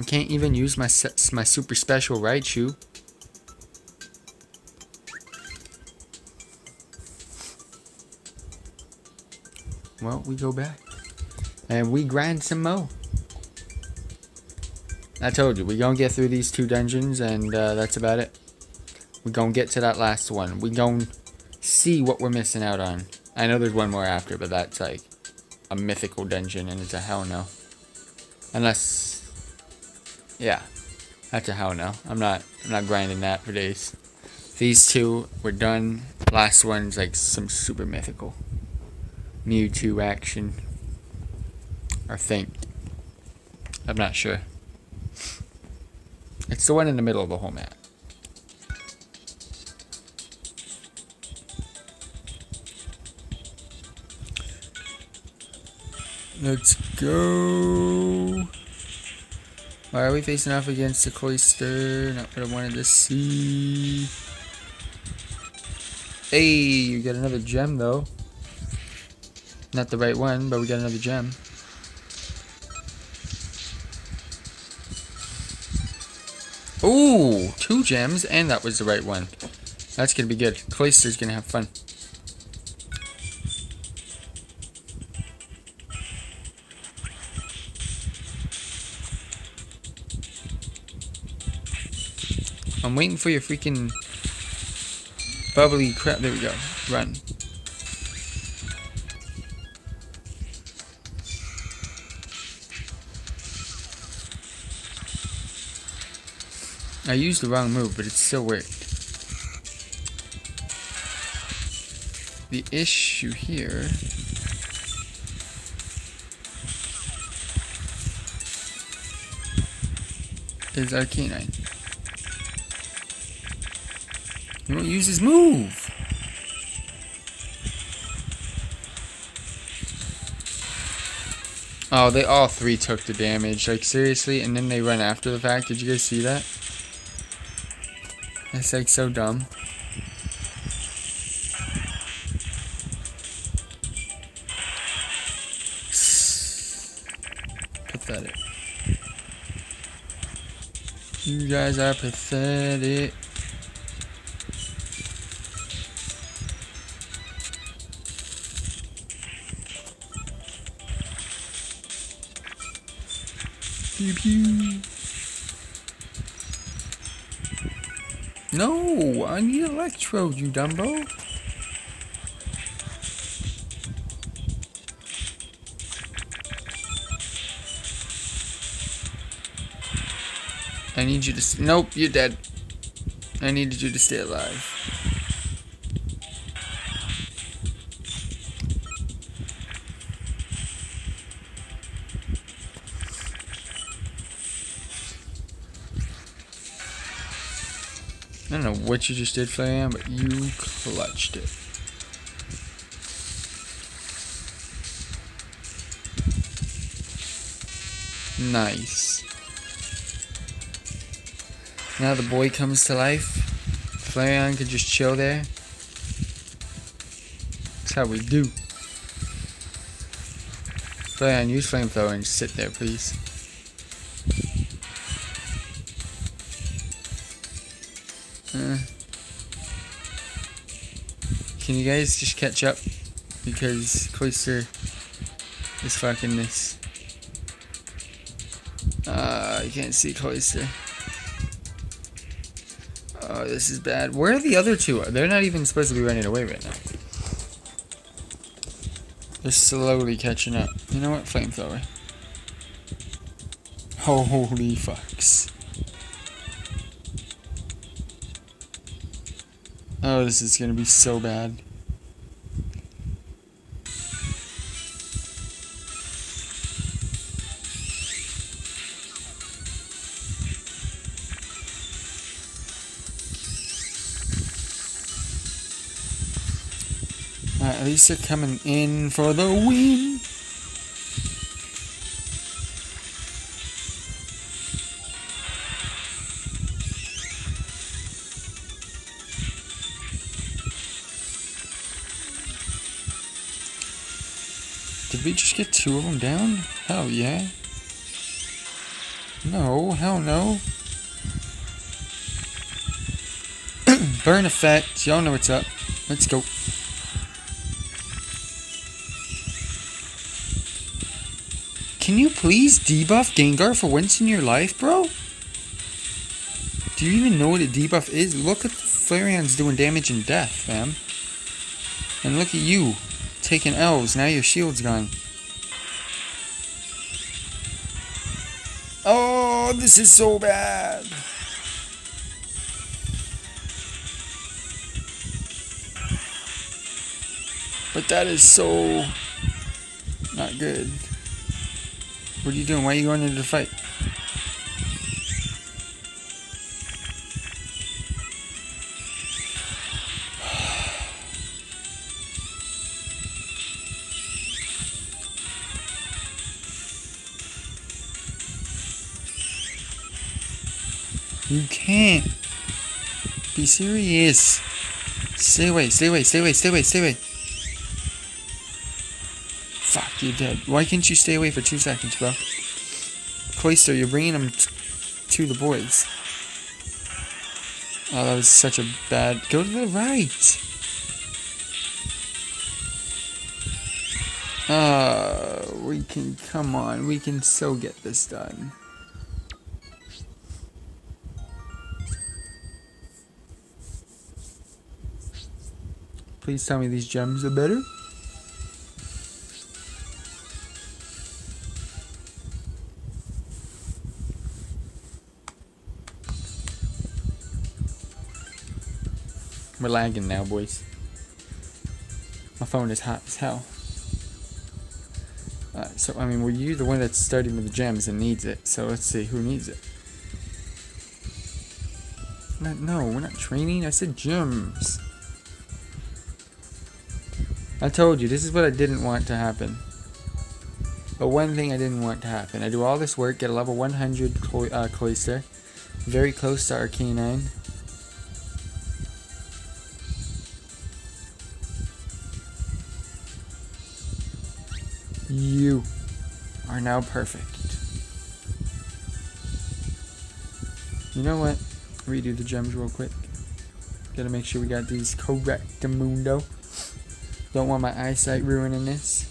I can't even use my super special Raichu. Well, we go back. And we grind some more. I told you, we're gonna get through these two dungeons, and that's about it. We're gonna get to that last one. We're gonna see what we're missing out on. I know there's one more after, but that's like a mythical dungeon, and it's a hell no. Unless, yeah, that's a hell no. I'm not grinding that for days. These two, we're done. Last one's like some super mythical Mewtwo action, I think. I'm not sure. It's the one in the middle of the whole map. Let's go. Why are we facing off against the cloister? Not what I wanted to see. Hey, you got another gem though. Not the right one, but we got another gem. Ooh, 2 gems, and that was the right one. That's gonna be good. Cloister's gonna have fun. I'm waiting for your freaking bubbly crap. There we go. Run. I used the wrong move, but it still worked. The issue here... is Arcanine. You won't use his move! Oh, they all three took the damage, like seriously, and then they run after the fact. Did you guys see that? That's like so dumb. Pathetic. You guys are pathetic. Pew pew. No, I need Electrode, you Dumbo. I need you to. Nope, you're dead. I needed you to stay alive. I don't know what you just did, Flareon, but you clutched it. Nice. Now the boy comes to life. Flareon could just chill there. That's how we do. Flame, use flamethrower and sit there, please. Can you guys just catch up? Because Cloyster is fucking this. I can't see Cloyster. Oh, this is bad. Where are the other two? They're not even supposed to be running away right now. They're slowly catching up. You know what? Flamethrower. Holy fucks. Oh, this is gonna be so bad. At least they're coming in for the win. Did we just get two of them down? Hell yeah. No, hell no. Burn effect. Y'all know what's up. Let's go. Can you please debuff Gengar for once in your life, bro? Do you even know what a debuff is? Look at the Flareon's doing damage and death, fam. And look at you. Taking L's, now your shield's gone. Oh, this is so bad. But that is so not good. What are you doing? Why are you going into the fight? You can't be serious. Stay away, stay away, stay away, stay away, stay away. Fuck, you're dead. Why can't you stay away for 2 seconds, bro? Cloyster, you're bringing them to the boys. Oh, that was such a bad... Go to the right! We can... Come on, we can so get this done. Please tell me these gems are better. We're lagging now, boys. My phone is hot as hell. Alright, so, I mean, were you the one that's starting with the gems and needs it? So, let's see who needs it. No, we're not training. I said gems. I told you, this is what I didn't want to happen. But one thing I didn't want to happen. I do all this work, get a level 100 Cloyster. Very close to our Arcanine. You are now perfect. You know what? Redo the gems real quick. Gotta make sure we got these correctamundo. Don't want my eyesight ruining this.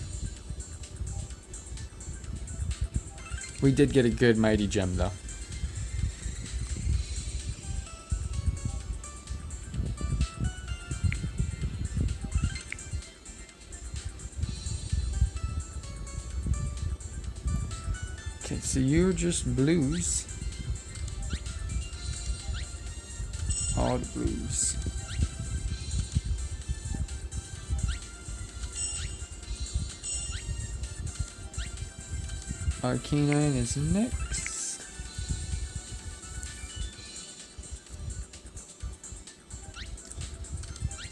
We did get a good mighty gem though. Okay, so you're just blues. All the blues. Arcanine is next.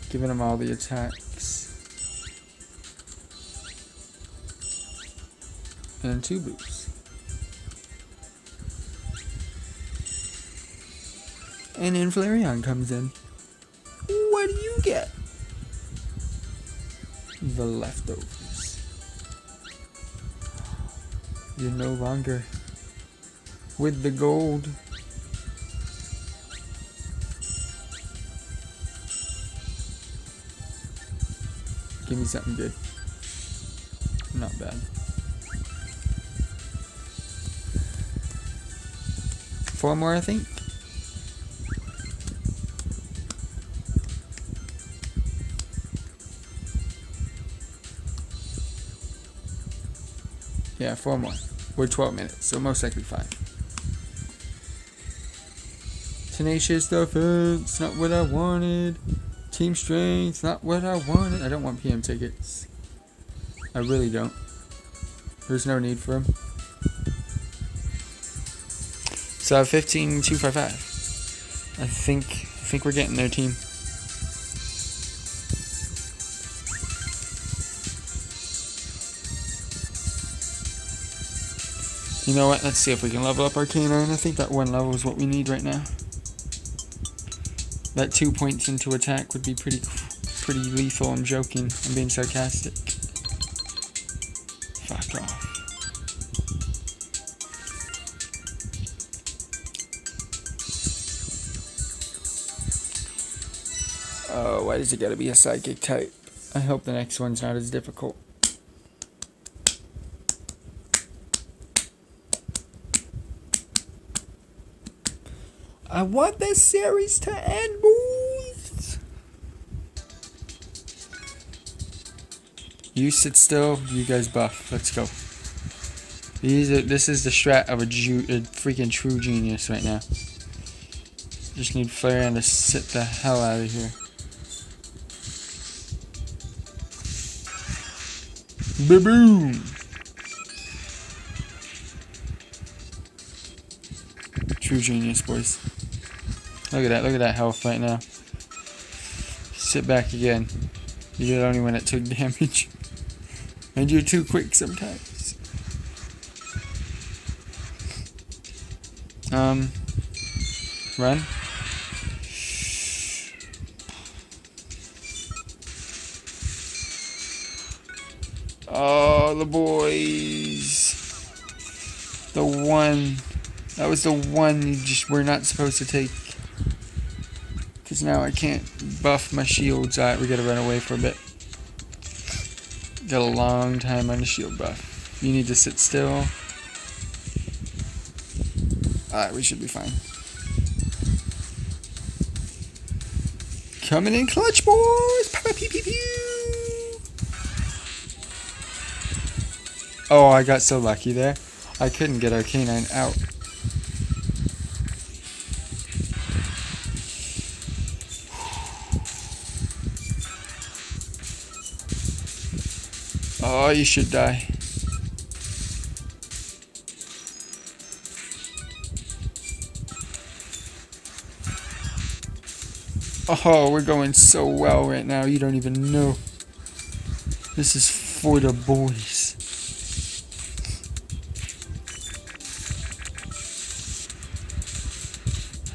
Giving them all the attacks. And two boosts. And then Flareon comes in. What do you get? the leftovers. You're no longer with the gold. Give me something good. Not bad. Four more, I think. Yeah, four more. We're 12 minutes, so most likely 5. Tenacious defense, not what I wanted. Team strength, not what I wanted. I don't want PM tickets. I really don't. There's no need for them. So 15,255. I think we're getting there, team. You know what? Let's see if we can level up our canine. I think that one level is what we need right now. That 2 points into attack would be pretty lethal. I'm joking. I'm being sarcastic. Fuck off. Oh, why does it gotta be a psychic type? I hope the next one's not as difficult. I want this series to end, boys! You sit still, you guys buff. Let's go. This is the strat of a freaking true genius right now. Just need Flareon to sit the hell out of here. Ba-boom! True genius, boys. Look at that health right now. Sit back again. You're the only one that took damage. And you're too quick sometimes. Run. Oh, the boys. The one. That was the one you just were not supposed to take. Because now I can't buff my shields. Alright, we gotta run away for a bit. Got a long time on the shield buff. You need to sit still. Alright, we should be fine. Coming in clutch, boys! Papa pew pew pew! Oh, I got so lucky there. I couldn't get our canine out. Oh, you should die. Oh, we're going so well right now. You don't even know. This is for the boys.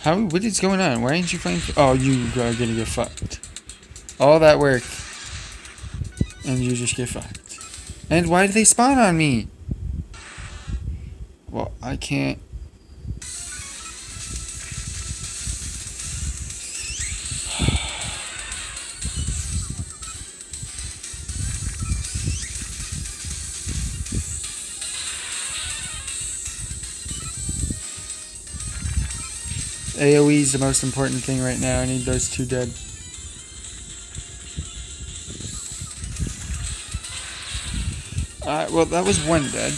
How? What is going on? Why aren't you playing? Oh, you are gonna get fucked. All that work, and you just get fucked. And why do they spawn on me? Well, I can't. AoE is the most important thing right now. I need those two dead. Well, that was one dead.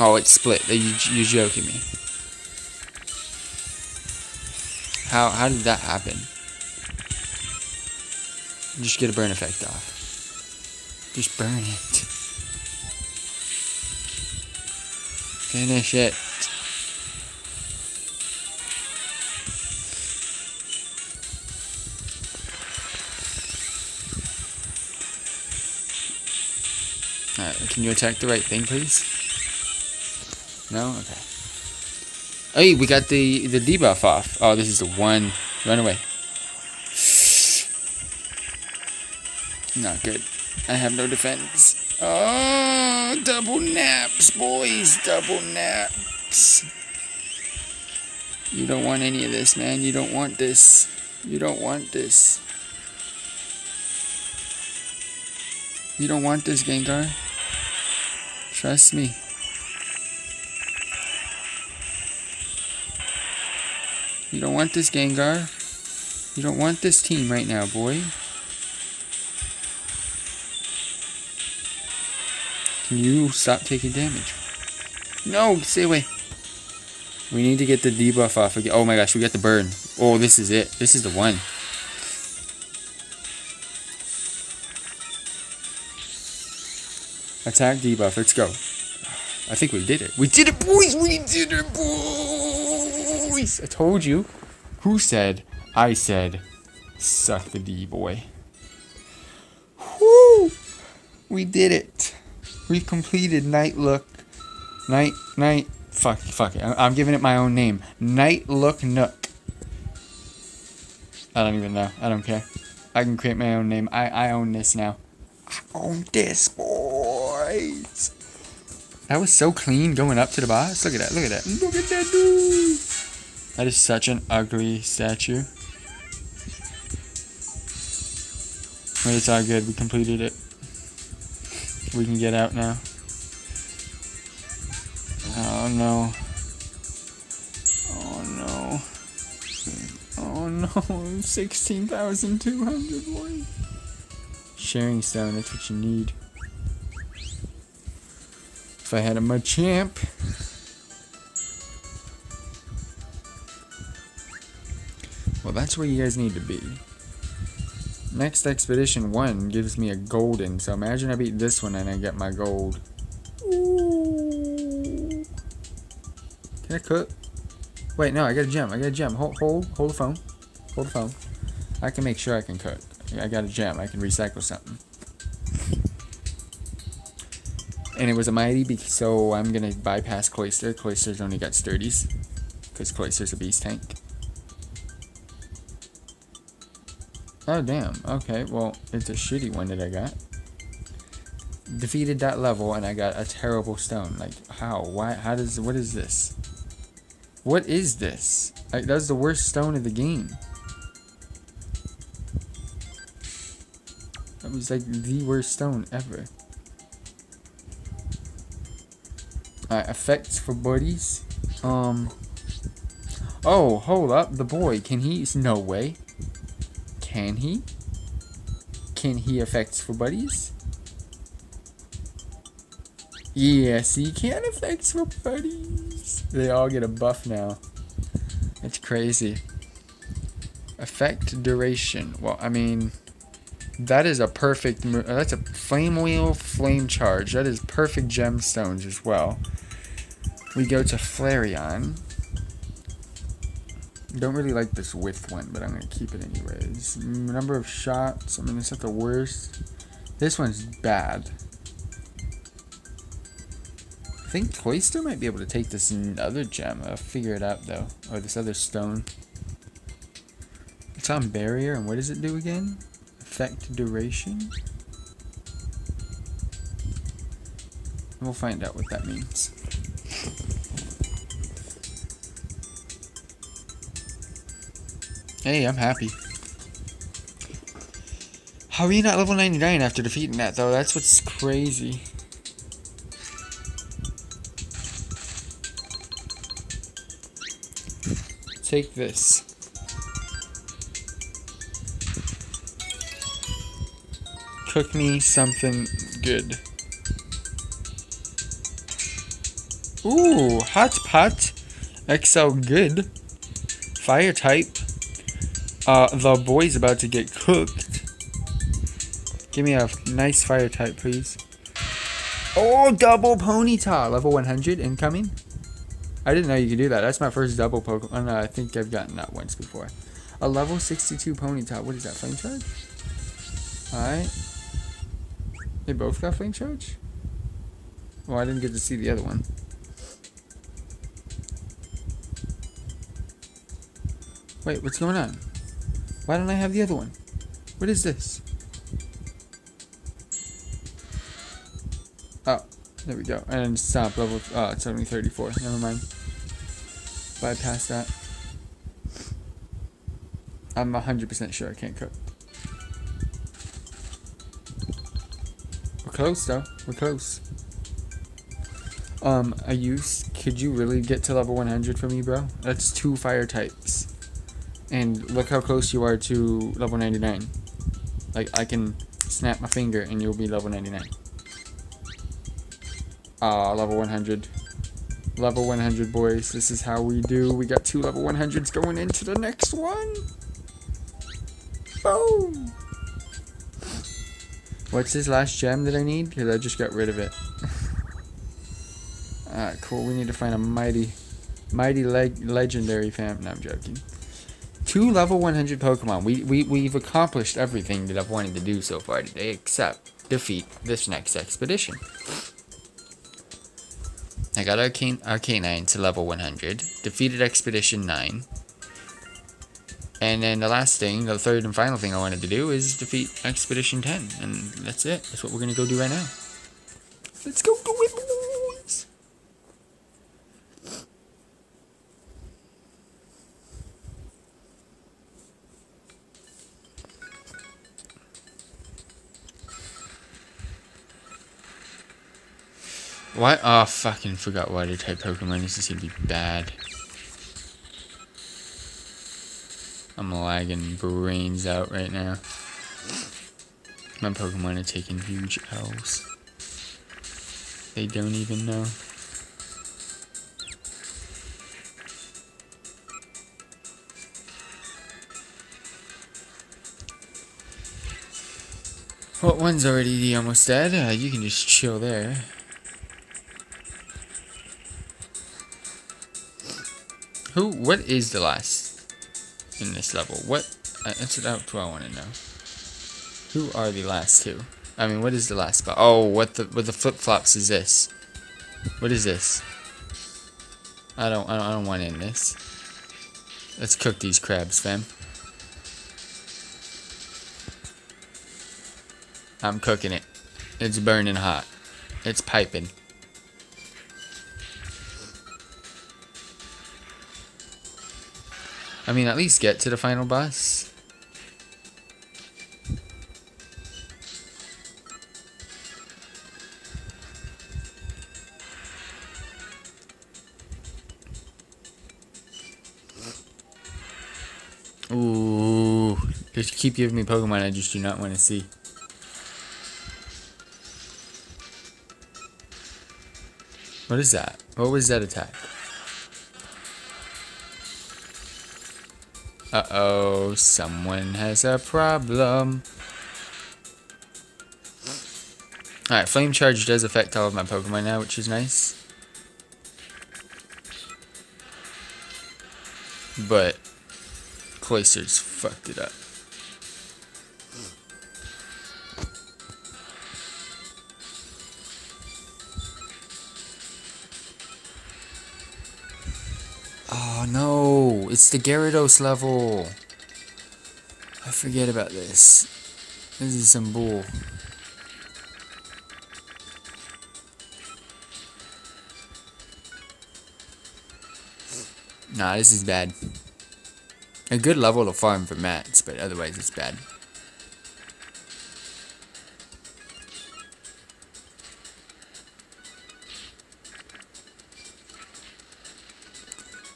Oh, it's split. You're joking me. How did that happen? Just get a burn effect off. Just burn it. Finish it. Can you attack the right thing, please? No? Okay. Hey, we got the debuff off. Oh, this is the one. Run away. Not good. I have no defense. Oh, double naps, boys. Double naps. You don't want any of this, man. You don't want this. You don't want this. You don't want this, Gengar. Trust me. You don't want this, Gengar. You don't want this team right now, boy. Can you stop taking damage? No, stay away. We need to get the debuff off again. Oh my gosh, we got the burn. Oh, this is it. This is the one. Attack debuff. Let's go. I think we did it. We did it, boys. We did it, boys. I told you. Who said? I said, suck the D, boy. Whoo! We did it. We completed Night Look. Fuck it. I'm giving it my own name. Night Look Nook. I don't even know. I don't care. I can create my own name. I own this now. I own this, boys. That was so clean going up to the boss. Look at that. Look at that. Look at that, dude. That is such an ugly statue. But it's all good. We completed it. We can get out now. Oh no. Oh no. Oh no. 16,200, boy. Sharing stone, that's what you need. If I had a Machamp. Well, that's where you guys need to be. Next Expedition 1 gives me a golden, so imagine I beat this one and I get my gold. Ooh. Can I cook? Wait, no, I got a gem. I got a gem. Hold the phone. Hold the phone. I can make sure I can cook. I got a gem. I can recycle something. And it was a mighty, so I'm gonna bypass Cloyster. Cloyster's only got sturdies, because Cloyster's a beast tank. Oh damn, okay, well, it's a shitty one that I got. Defeated that level and I got a terrible stone. Like, how? Why? How does, what is this? What is this? Like, that was the worst stone of the game. That was like the worst stone ever. Alright, effects for buddies. Oh, hold up, the boy, can he, no way. Can he? Can he affect for buddies? Yes, he can affect for buddies. They all get a buff now. It's crazy. Effect duration. Well, I mean, that is a perfect. That's a flame wheel, flame charge. That is perfect gemstones as well. We go to Flareon. Don't really like this width one, but I'm gonna keep it anyways. Number of shots, I mean, it's not the worst. This one's bad. I think Cloyster might be able to take this other gem. I'll figure it out though. Or this other stone. It's on barrier, and what does it do again? Effect duration? We'll find out what that means. Hey, I'm happy. How are you not level 99 after defeating that, though? That's what's crazy. Take this. Cook me something good. Ooh, hot pot. XL good. Fire type. The boy's about to get cooked. Give me a nice fire type, please. Oh, double Ponyta! Level 100 incoming. I didn't know you could do that. That's my first double Pokemon. I think I've gotten that once before. A level 62 Ponyta. What is that, flame charge? Alright. They both got flame charge? Well, I didn't get to see the other one. Wait, what's going on? Why don't I have the other one? What is this? There we go. And stop level 7034. Never mind. Bypass that. I'm 100% sure I can't cook. We're close though. We're close. Could you really get to level 100 for me, bro? That's 2 fire types. And look how close you are to level 99. Like, I can snap my finger and you'll be level 99. Ah, level 100. Level 100, boys. This is how we do. We got 2 level 100s going into the next one. Boom! What's this last gem that I need? Because I just got rid of it. Alright, cool. We need to find a mighty legendary fam. No, I'm joking. 2 level 100 Pokemon. We've accomplished everything that I've wanted to do so far today, except defeat this next expedition. I got Arcanine to level 100. Defeated Expedition 9. And then the last thing, the third and final thing I wanted to do is defeat Expedition 10. And that's it. That's what we're going to go do right now. Let's go do it, boys! Why? Oh, fucking forgot water type Pokemon. This is going to be bad. I'm lagging brains out right now. My Pokemon are taking huge L's. They don't even know. Well, one's already almost dead. You can just chill there. What is the last in this level? That's what I want to know. Who are the last two? I mean, what is the last spot? Oh, what the flip-flops is this? What is this? I don't want in this. Let's cook these crabs, fam. I'm cooking it. It's burning hot. It's piping. I mean, at least get to the final boss. Ooh. Just keep giving me Pokemon I just do not want to see. What is that? What was that attack? Uh-oh, someone has a problem. Alright, Flame Charge does affect all of my Pokemon now, which is nice. But Cloyster's fucked it up. Oh no, it's the Gyarados level. I forget about this. This is some bull. Nah, this is bad. A good level to farm for mats, but otherwise it's bad.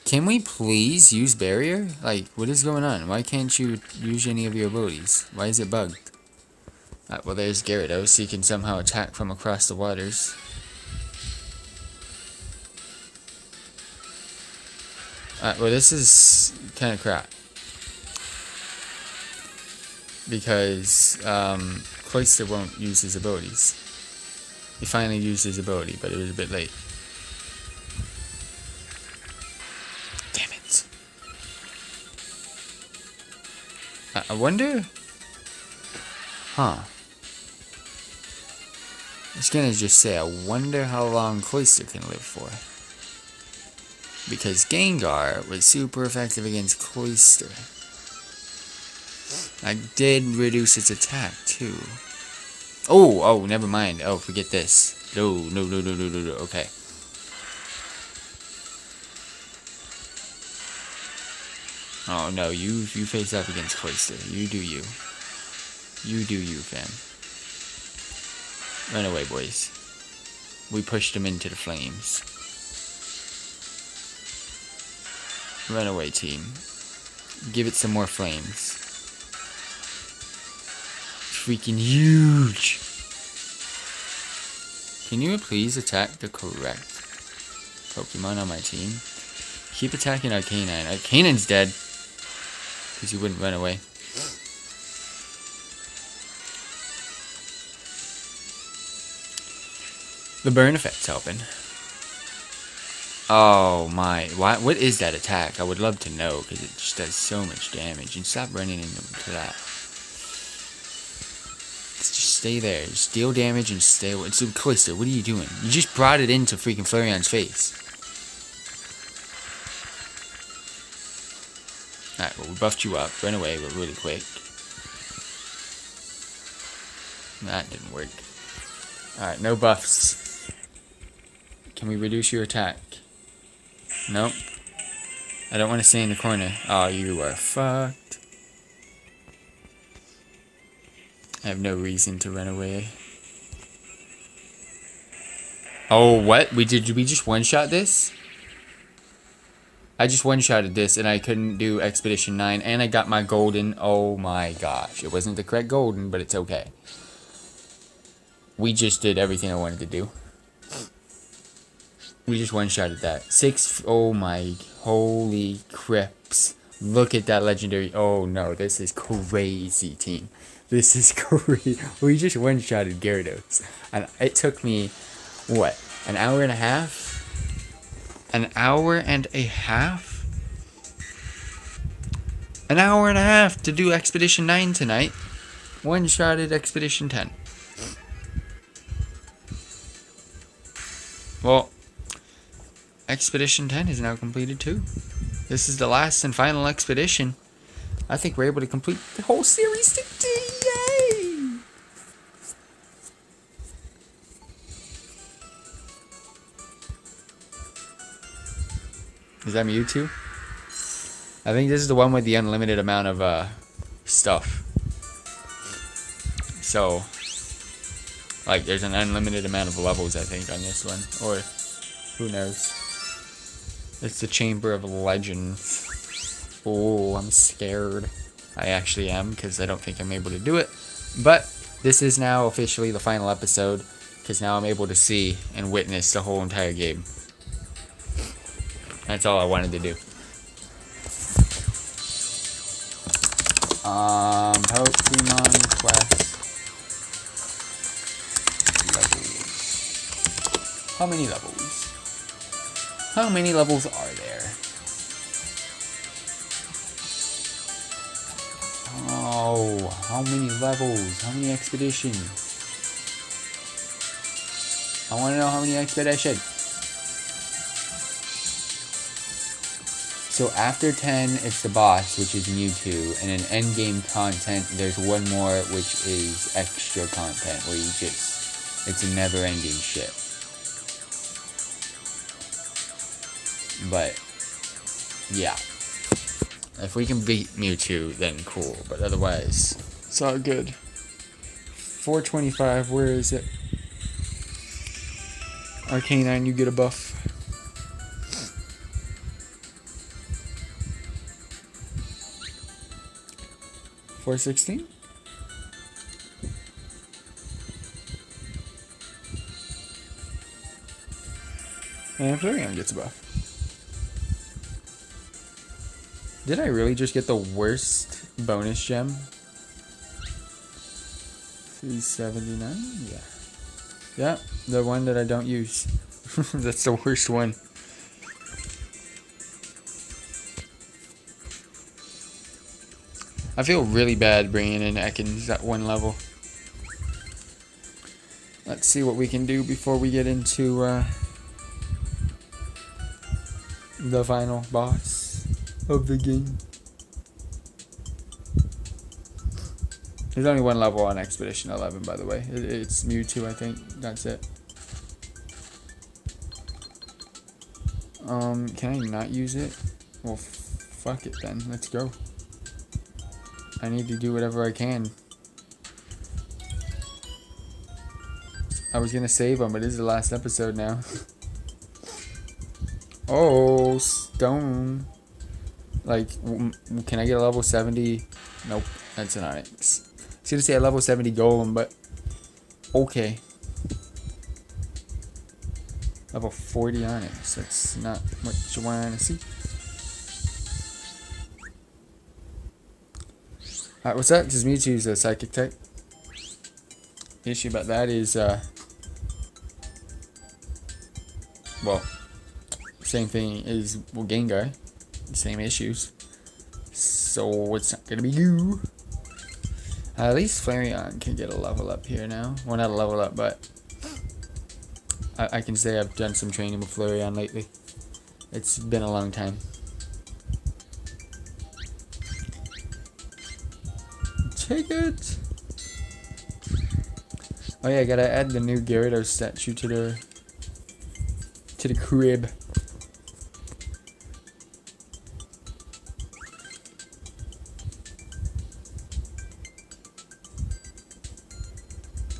Can we please use barrier? Like, what is going on? Why can't you use any of your abilities? Why is it bugged? Alright, well there's Gyarados. He can somehow attack from across the waters. Alright, well this is kind of crap. Because, Cloyster won't use his abilities. He finally used his ability, but it was a bit late. I wonder? Huh. I was gonna just say, I wonder how long Cloyster can live for. Because Gengar was super effective against Cloyster. I did reduce its attack, too. Oh, never mind. Oh, forget this. No. Okay. Oh no, you face up against Cloyster. You do you. You do you, fam. Run away, boys. We pushed him into the flames. Run away, team. Give it some more flames. Freaking huge! Can you please attack the correct Pokemon on my team? Keep attacking our Arcanine. Our Arcanine's dead. Because he wouldn't run away. The burn effect's helping. Oh my, what is that attack? I would love to know, because it just does so much damage. And stop running into that. Just stay there. Just deal damage and stay away. It's a Cloyster, what are you doing? You just brought it into freaking Flareon's face. Alright, well, we buffed you up. Run away, but really quick. That didn't work. Alright, no buffs. Can we reduce your attack? Nope. I don't want to stay in the corner. Oh, you are fucked. I have no reason to run away. Oh, what? Did we just one-shot this? I just one-shotted this, and I couldn't do Expedition 9, and I got my golden. Oh my gosh. It wasn't the correct golden, but it's okay. We just did everything I wanted to do. We just one-shotted that. Oh my, holy crips. Look at that legendary. Oh no, this is crazy, team. This is crazy. We just one-shotted Gyarados. And it took me, what, an hour and a half? An hour and a half? An hour and a half to do Expedition 9 tonight. One-shotted Expedition 10. Well, Expedition 10 is now completed too. This is the last and final expedition. I think we're able to complete the whole series today. Yay! Is that Mewtwo? I think this is the one with the unlimited amount of stuff. So, like, there's an unlimited amount of levels, I think, on this one. Or, who knows? It's the Chamber of Legends. Oh, I'm scared. I actually am, because I don't think I'm able to do it. But this is now officially the final episode, because now I'm able to see and witness the whole entire game. That's all I wanted to do. Pokemon Quest levels. How many levels? How many levels are there? Oh, how many levels? How many expeditions? I want to know how many expeditions. So after 10, it's the boss, which is Mewtwo. And in endgame content, there's one more, which is extra content, where you just... It's a never-ending shit. But, yeah. If we can beat Mewtwo, then cool. But otherwise, it's all good. 425, where is it? Arcanine, you get a buff. $416? And Flareon gets a buff. Did I really just get the worst bonus gem? 379? Yeah. Yeah, the one that I don't use. That's the worst one. I feel really bad bringing in Ekans at one level. Let's see what we can do before we get into the final boss of the game. There's only one level on Expedition 11, by the way. It's Mewtwo, I think. That's it. Can I not use it? Well, fuck it then. Let's go. I need to do whatever I can. I was gonna save him, but this is the last episode now. Oh, stone. Like, can I get a level 70? Nope, that's an Onyx. I was gonna say a level 70 Golem, but okay. Level 40 Onyx, that's not what you wanna see. Alright, what's up? Because Mewtwo's a psychic type. The issue about that is, well, same thing as Gengar. Same issues. So it's not gonna be you. At least Flareon can get a level up here now. Well, not a level up, but I can say I've done some training with Flareon lately. It's been a long time. Take it! Oh yeah, I gotta add the new Gyarados statue to the crib.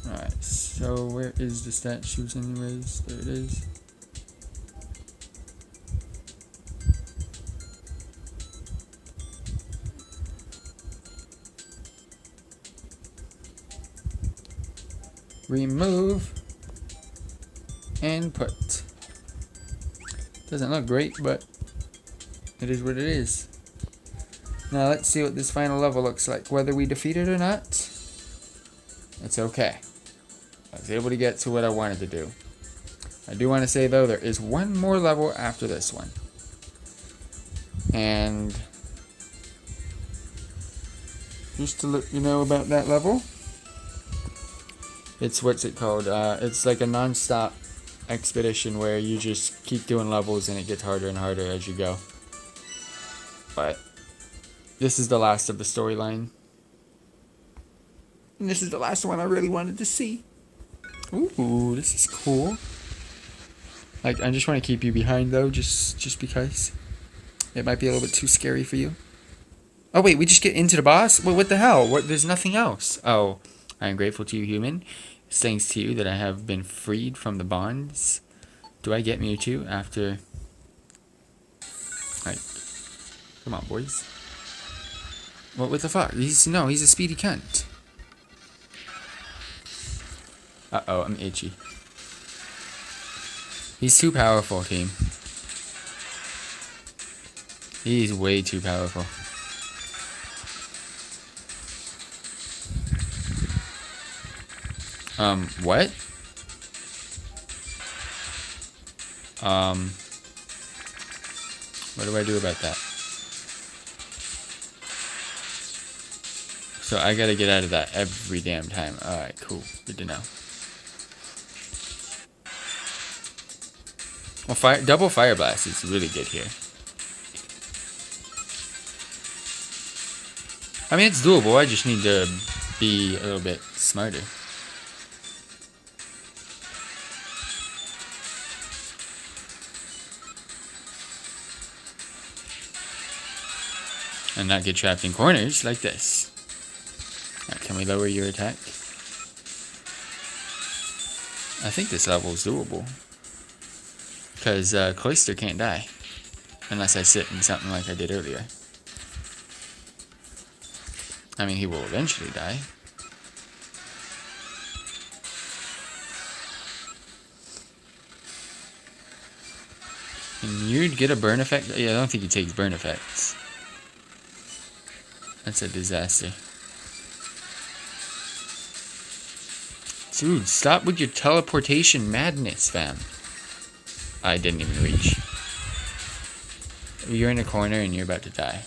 Alright, so where is the statues anyways? There it is. Remove and put. Doesn't look great, but it is what it is. Now let's see what this final level looks like. Whether we defeat it or not, it's okay. I was able to get to what I wanted to do. I do want to say though, there is one more level after this one. And just to let you know about that level, it's what's it called? It's like a non-stop expedition where you just keep doing levels and it gets harder and harder as you go. But this is the last of the storyline. And this is the last one I really wanted to see. Ooh, this is cool. Like, I just want to keep you behind though, just because. It might be a little bit too scary for you. Oh wait, we just get into the boss? Wait, what the hell? What? There's nothing else. Oh. I am grateful to you, human. It's thanks to you that I have been freed from the bonds. Do I get Mewtwo after... Like... Come on, boys. What the fuck? He's a speedy cunt. Uh-oh, I'm itchy. He's too powerful, team. He's way too powerful. What? What do I do about that? So I gotta get out of that every damn time. Alright, cool. Good to know. Well, double fire blast is really good here. I mean, it's doable. I just need to be a little bit smarter. And not get trapped in corners like this. Right, can we lower your attack? I think this level is doable. Because Cloyster can't die. Unless I sit in something like I did earlier. I mean, he will eventually die. And you'd get a burn effect? Yeah, I don't think he takes burn effects. That's a disaster. Dude, stop with your teleportation madness, fam. I didn't even reach. You're in a corner and you're about to die.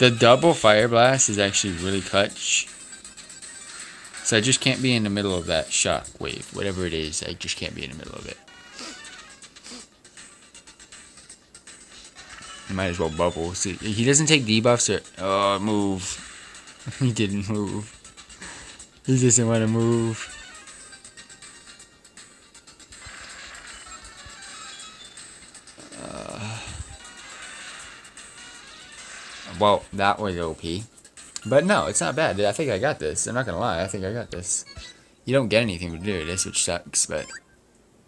The double fire blast is actually really clutch. So I just can't be in the middle of that shock wave. Whatever it is, I just can't be in the middle of it. He might as well bubble. See, he doesn't take debuffs or... Oh, move. He didn't move. He doesn't want to move. Well, that was OP. But no, it's not bad. I think I got this. I'm not going to lie. I think I got this. You don't get anything to do this, which sucks, but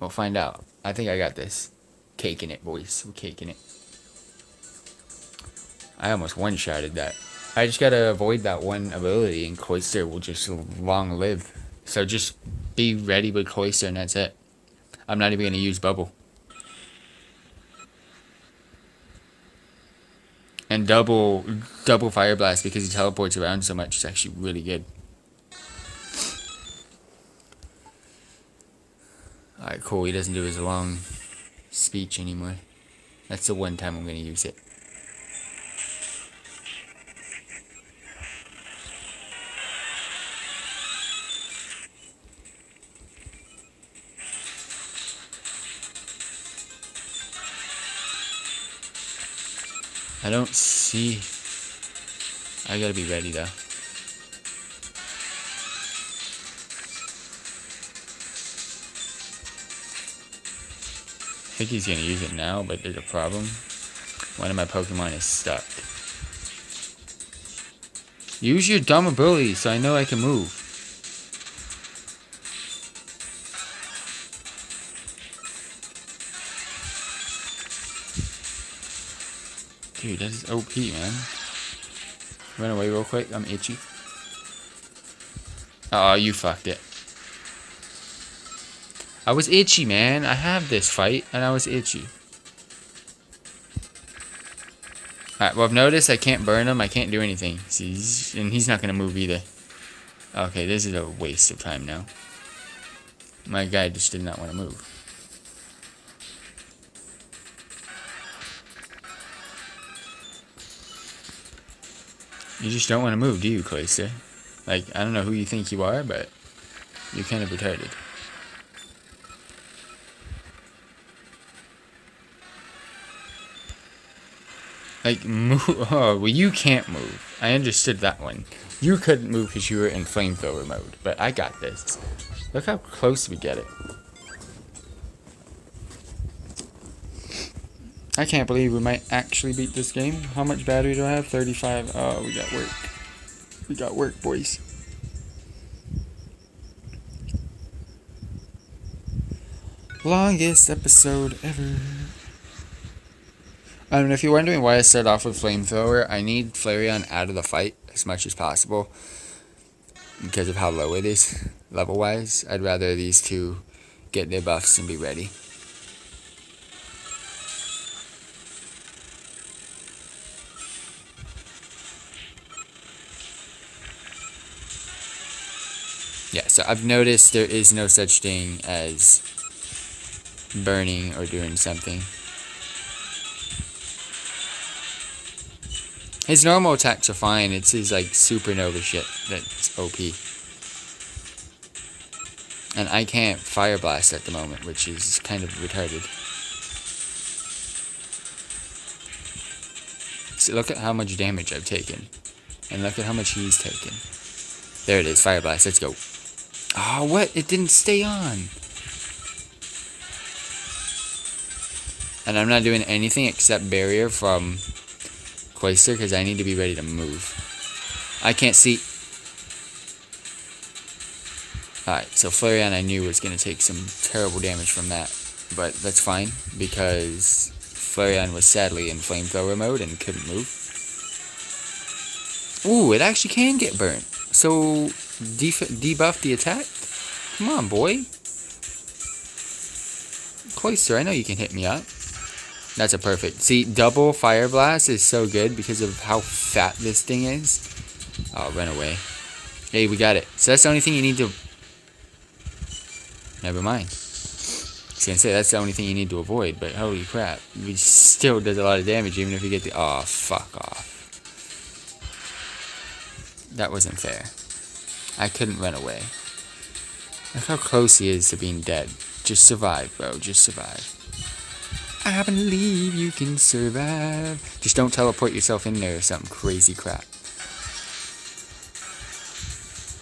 we'll find out. I think I got this. Caking it, boys. We're caking it. I almost one-shotted that. I just gotta avoid that one ability, and Cloyster will just long live. So just be ready with Cloyster, and that's it. I'm not even gonna use Bubble. And double Fire Blast because he teleports around so much. It's actually really good. Alright, cool. He doesn't do his long speech anymore. That's the one time I'm gonna use it. I don't see. I gotta be ready though. I think he's gonna use it now, but there's a problem. One of my Pokemon is stuck. Use your dumb ability so I know I can move. Dude, that is OP, man. Run away real quick, I'm itchy. Oh, you fucked it. I was itchy, man. I have this fight, and I was itchy. Alright, well, I've noticed I can't burn him. I can't do anything. See, and he's not gonna move either. Okay, this is a waste of time now. My guy just did not want to move. You just don't want to move, do you, Cloyster? Like, I don't know who you think you are, but you're kind of retarded. Like, move. Oh, well, you can't move. I understood that one. You couldn't move because you were in flamethrower mode, but I got this. Look how close we get it. I can't believe we might actually beat this game. How much battery do I have? 35. Oh, we got work. We got work, boys. Longest episode ever. If you're wondering why I started off with Flamethrower, I need Flareon out of the fight as much as possible. Because of how low it is, level-wise. I'd rather these two get their buffs and be ready. Yeah, so I've noticed there is no such thing as burning or doing something. His normal attacks are fine, it's his like supernova shit that's OP. And I can't Fire Blast at the moment, which is kind of retarded. So look at how much damage I've taken. And look at how much he's taken. There it is, Fire Blast, let's go. Oh, what? It didn't stay on. And I'm not doing anything except barrier from Cloyster because I need to be ready to move. I can't see. Alright, so Flareon I knew was going to take some terrible damage from that. But that's fine because Flareon was sadly in flamethrower mode and couldn't move. Ooh, it actually can get burnt. So, debuff the attack? Come on, boy. Cloyster, I know you can hit me up. That's a perfect. See, double Fire Blast is so good because of how fat this thing is. Oh, run away. Hey, we got it. So that's the only thing you need to... Never mind. I was going to say, that's the only thing you need to avoid, but holy crap. It still does a lot of damage even if you get the... Oh, fuck off. That wasn't fair. I couldn't run away. Look how close he is to being dead. Just survive, bro. Just survive. I believe you can survive. Just don't teleport yourself in there or something crazy crap.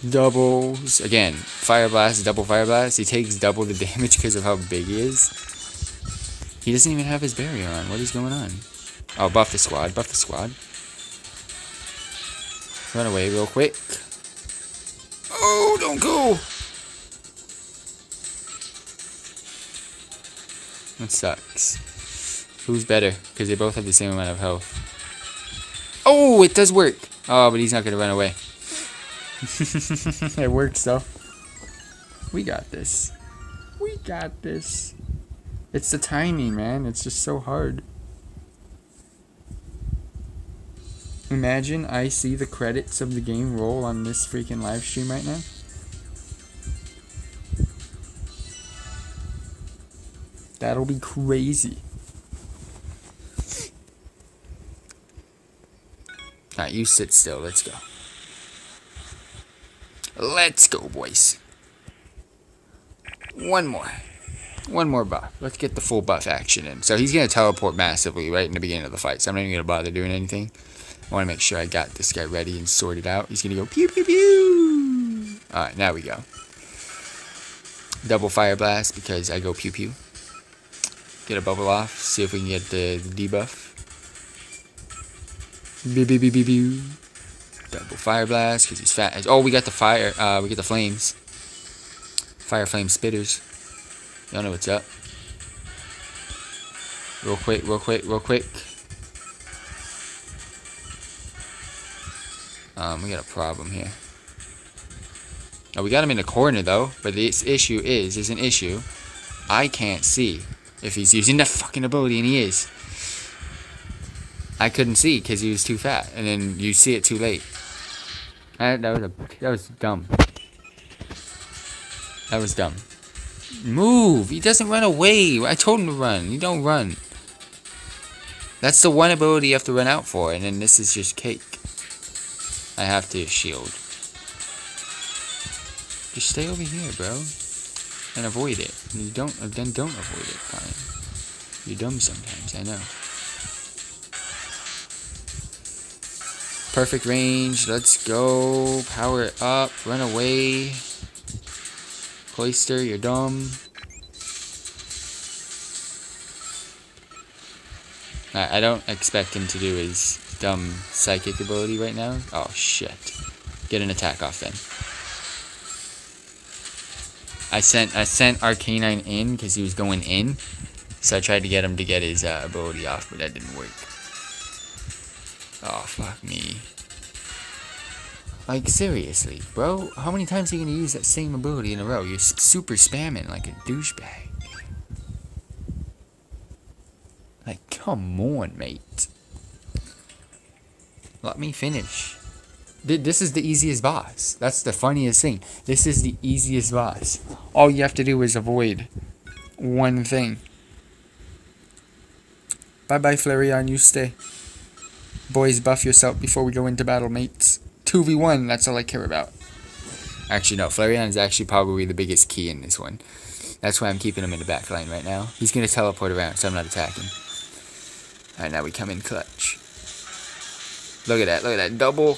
Doubles. Again, Fire Blast, double Fire Blast. He takes double the damage because of how big he is. He doesn't even have his barrier on. What is going on? Oh, buff the squad. Buff the squad. Run away real quick. Oh, don't go! That sucks. Who's better? Because they both have the same amount of health. Oh, it does work! Oh, but he's not going to run away. It works, though. We got this. We got this. It's the timing, man. It's just so hard. Imagine I see the credits of the game roll on this freaking live stream right now. That'll be crazy. Alright, you sit still. Let's go. Let's go, boys. One more. One more buff. Let's get the full buff action in. So he's going to teleport massively right in the beginning of the fight. So I'm not even going to bother doing anything. I want to make sure I got this guy ready and sorted out. He's going to go pew pew pew. Alright, now we go. Double Fire Blast because I go pew pew. Get a bubble off. See if we can get the debuff. Pew pew pew pew pew. Double Fire Blast because he's fat. Oh, we got the fire. We get the flames. Fire Flame Spitters. Y'all know what's up. Real quick, real quick, real quick. We got a problem here. Oh, we got him in the corner though, but the issue is an issue. I can't see if he's using the fucking ability, and he is. I couldn't see because he was too fat, and then you see it too late. That was dumb. That was dumb. Move! He doesn't run away. I told him to run. You don't run. That's the one ability you have to run out for, and then this is just cake. I have to shield. Just stay over here, bro. And avoid it. And you don't, then don't avoid it, fine. You're dumb sometimes, I know. Perfect range, let's go. Power it up, run away. Cloyster, you're dumb. I don't expect him to do his dumb psychic ability right now. Oh shit. Get an attack off then. I sent Arcanine in because he was going in. So I tried to get him to get his ability off, but that didn't work. Oh fuck me. Like seriously, bro, how many times are you gonna use that same ability in a row? You're super spamming like a douchebag. Like come on, mate. Let me finish. This is the easiest boss. That's the funniest thing. This is the easiest boss. All you have to do is avoid one thing. Bye-bye, Flareon. You stay. Boys, buff yourself before we go into battle, mates. 2v1, that's all I care about. Actually, no. Flareon is actually probably the biggest key in this one. That's why I'm keeping him in the back line right now. He's going to teleport around, so I'm not attacking. Alright, now we come in clutch. Look at that, double.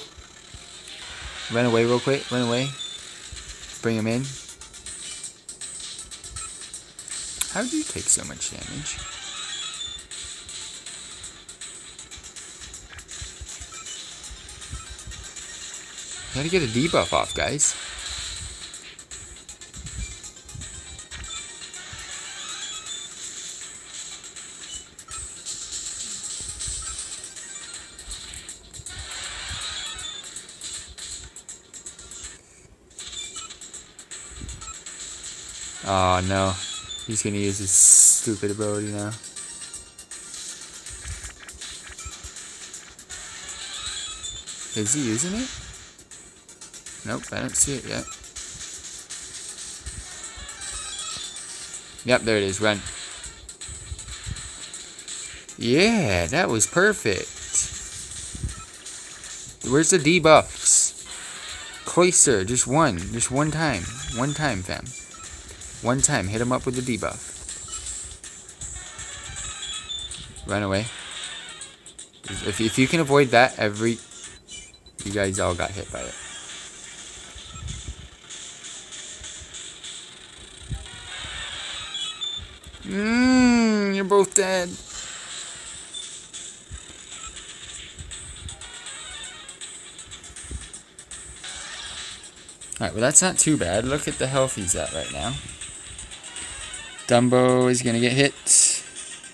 Run away real quick, run away. Bring him in. How do you take so much damage? Gotta get a debuff off, guys. Oh no, he's gonna use his stupid ability now. Is he using it? Nope, I don't see it yet. Yep, there it is, run. Yeah, that was perfect. Where's the debuffs? Cloyster, just one time. One time, fam. One time, hit him up with the debuff. Run away. If you can avoid that, you guys all got hit by it. You're both dead. Alright, well that's not too bad. Look at the health he's at right now. Dumbo is gonna get hit.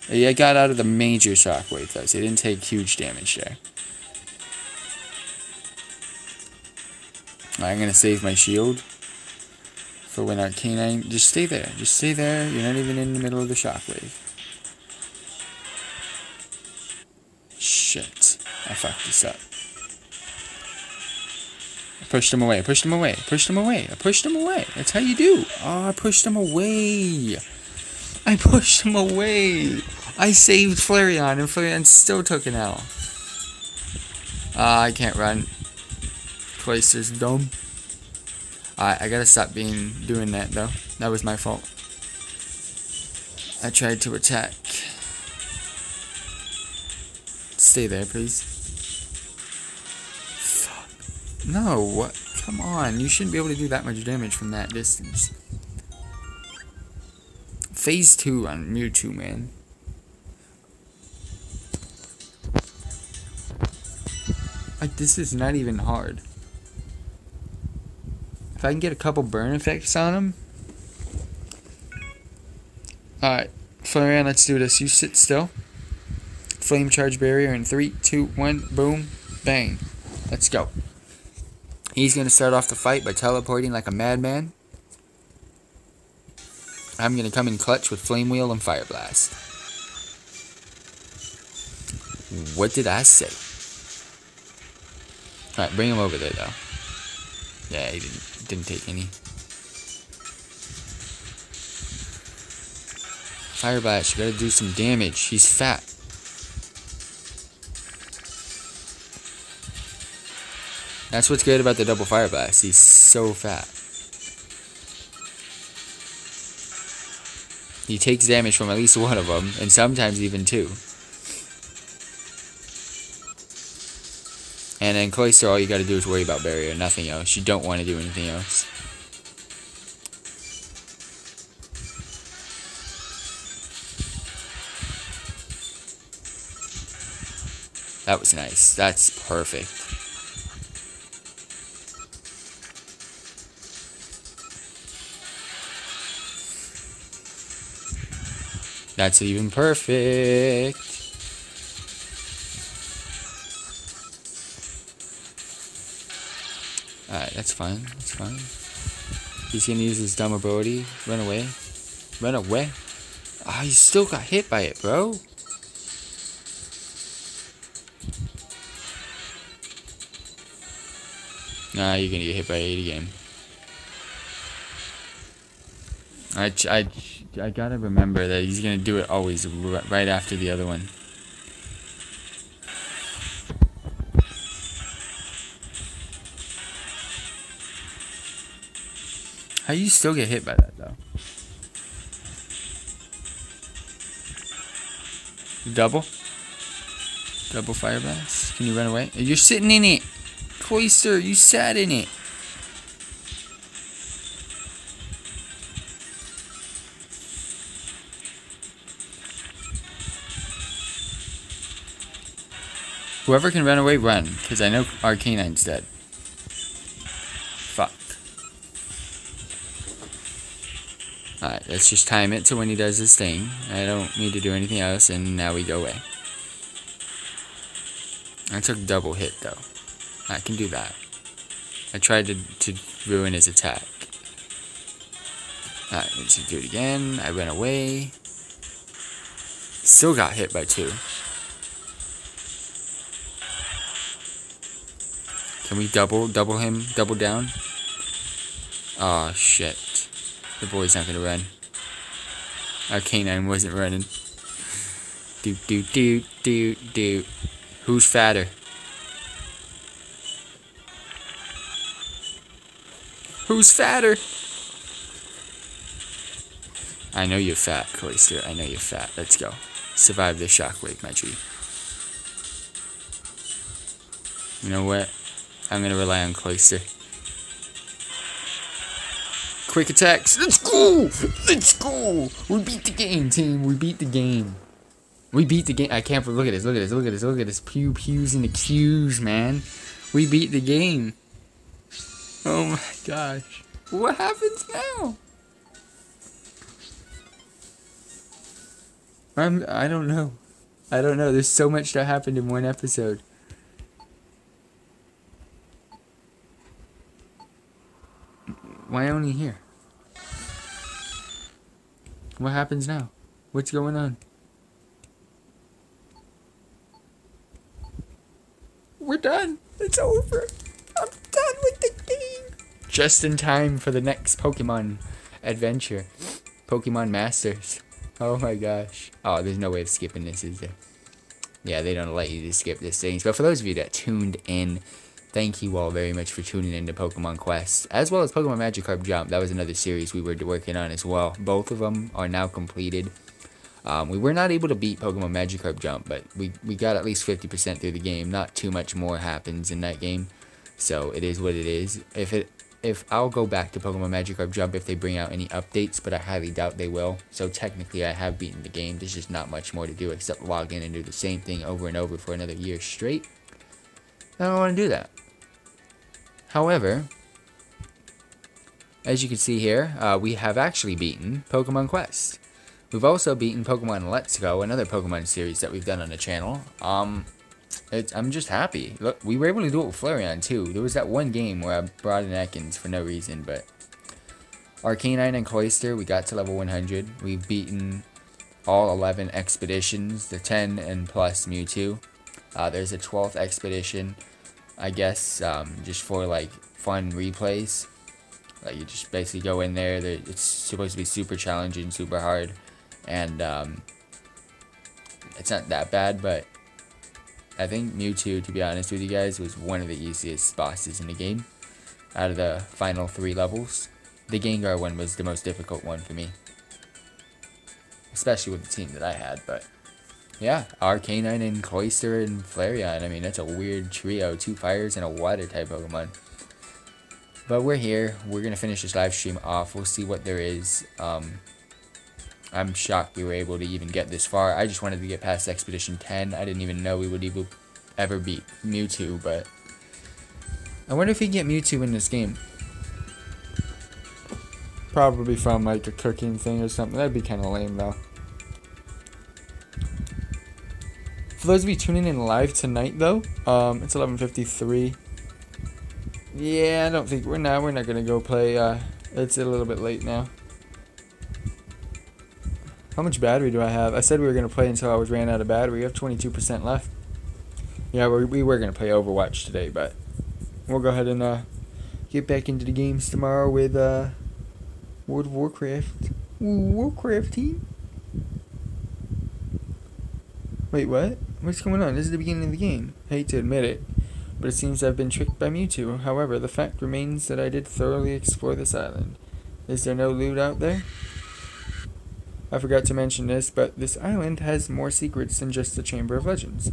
Yeah, got out of the major shockwave though, so he didn't take huge damage there. Right, I'm gonna save my shield for when Arcanine. Just stay there. Just stay there. You're not even in the middle of the shockwave. Shit. I fucked this up. Pushed him away, pushed him away, pushed him away, I pushed him away. That's how you do. Oh, I pushed him away. I pushed him away. I saved Flareon, and Flareon still took an L. I can't run. Twice as dumb. I gotta stop doing that, though. That was my fault. I tried to attack. Stay there, please. No, what? Come on, you shouldn't be able to do that much damage from that distance. Phase 2 on Mewtwo, man. Like, this is not even hard. If I can get a couple burn effects on him. Alright, Flareon, let's do this. You sit still. Flame charge barrier in 3, 2, 1, boom, bang. Let's go. He's going to start off the fight by teleporting like a madman. I'm going to come in clutch with Flame Wheel and Fire Blast. What did I say? Alright, bring him over there, though. Yeah, he didn't take any. Fire Blast, you got to do some damage. He's fat. That's what's great about the double fire blast. He's so fat. He takes damage from at least one of them, and sometimes even two. And in Cloyster, all you gotta do is worry about barrier, nothing else. You don't want to do anything else. That was nice. That's perfect. That's even perfect. Alright, that's fine. That's fine. He's gonna use his dumb ability. Run away. Run away. Ah, oh, you still got hit by it, bro. Nah, you're gonna get hit by it again. I gotta remember that he's gonna do it always right after the other one. How do you still get hit by that though? Double fire blast? Can you run away? You're sitting in it! Cloyster, you sat in it! Whoever can run away, run, because I know Arcanine's dead. Fuck. Alright, let's just time it to when he does his thing. I don't need to do anything else, and now we go away. I took double hit, though. I can do that. I tried to ruin his attack. Alright, let's just do it again. I ran away. Still got hit by two. Can we double him, double down? Aw, shit. The boy's not gonna run. Our Arcanine wasn't running. Doot. Who's fatter? Who's fatter? I know you're fat, Cloyster. I know you're fat. Let's go. survive this shockwave, my G. You know what? I'm gonna rely on cloister. Quick attacks. Let's go! Let's go! We beat the game, team. We beat the game. We beat the game. I can't look at this. Look at this. Look at this. Look at this. Pew pews and the cues, man. We beat the game. Oh my gosh. What happens now? I don't know. I don't know. There's so much that happened in one episode. Why only here? What happens now? What's going on? We're done. It's over. I'm done with the game. Just in time for the next Pokemon adventure. Pokemon Masters. Oh my gosh. Oh, there's no way of skipping this, is there? Yeah, they don't let you to skip these things. But for those of you that tuned in, thank you all very much for tuning in to Pokemon Quest, as well as Pokemon Magikarp Jump. That was another series we were working on as well. Both of them are now completed. We were not able to beat Pokemon Magikarp Jump, but we got at least 50% through the game. Not too much more happens in that game, so it is what it is. If I'll go back to Pokemon Magikarp Jump if they bring out any updates, but I highly doubt they will. So technically, I have beaten the game. There's just not much more to do except log in and do the same thing over and over for another year straight. I don't want to do that. However, as you can see here, we have actually beaten Pokemon Quest. We've also beaten Pokemon Let's Go, another Pokemon series that we've done on the channel. I'm just happy. Look, we were able to do it with Flareon too. There was that one game where I brought in Ekans for no reason, but Arcanine and Cloyster, we got to level 100. We've beaten all 11 expeditions, the 10 and plus Mewtwo. There's a 12th expedition. I guess, just for, like, fun replays. Like, you just basically go in there, it's supposed to be super challenging, super hard, and, it's not that bad, but I think Mewtwo, to be honest with you guys, was one of the easiest bosses in the game, out of the final 3 levels. The Gengar one was the most difficult one for me, especially with the team that I had, but... yeah, Arcanine and Cloyster and Flareon. I mean, that's a weird trio. 2 fires and a water type Pokemon. But we're here. We're going to finish this live stream off. We'll see what there is. I'm shocked we were able to even get this far. I just wanted to get past Expedition 10. I didn't even know we would even ever beat Mewtwo, but... I wonder if we can get Mewtwo in this game. Probably from, like, a cooking thing or something. That'd be kind of lame, though. For those of you tuning in live tonight, though, it's 11:53. Yeah, I don't think we're not gonna go play. It's a little bit late now. How much battery do I have? I said we were gonna play until I was ran out of battery. We have 22% left. Yeah, we were gonna play Overwatch today, but we'll go ahead and get back into the games tomorrow with World of Warcraft. Warcraft team. Wait, what? What's going on? This is the beginning of the game. I hate to admit it, but it seems I've been tricked by Mewtwo. However, the fact remains that I did thoroughly explore this island. Is there no loot out there? I forgot to mention this, but this island has more secrets than just the Chamber of Legends.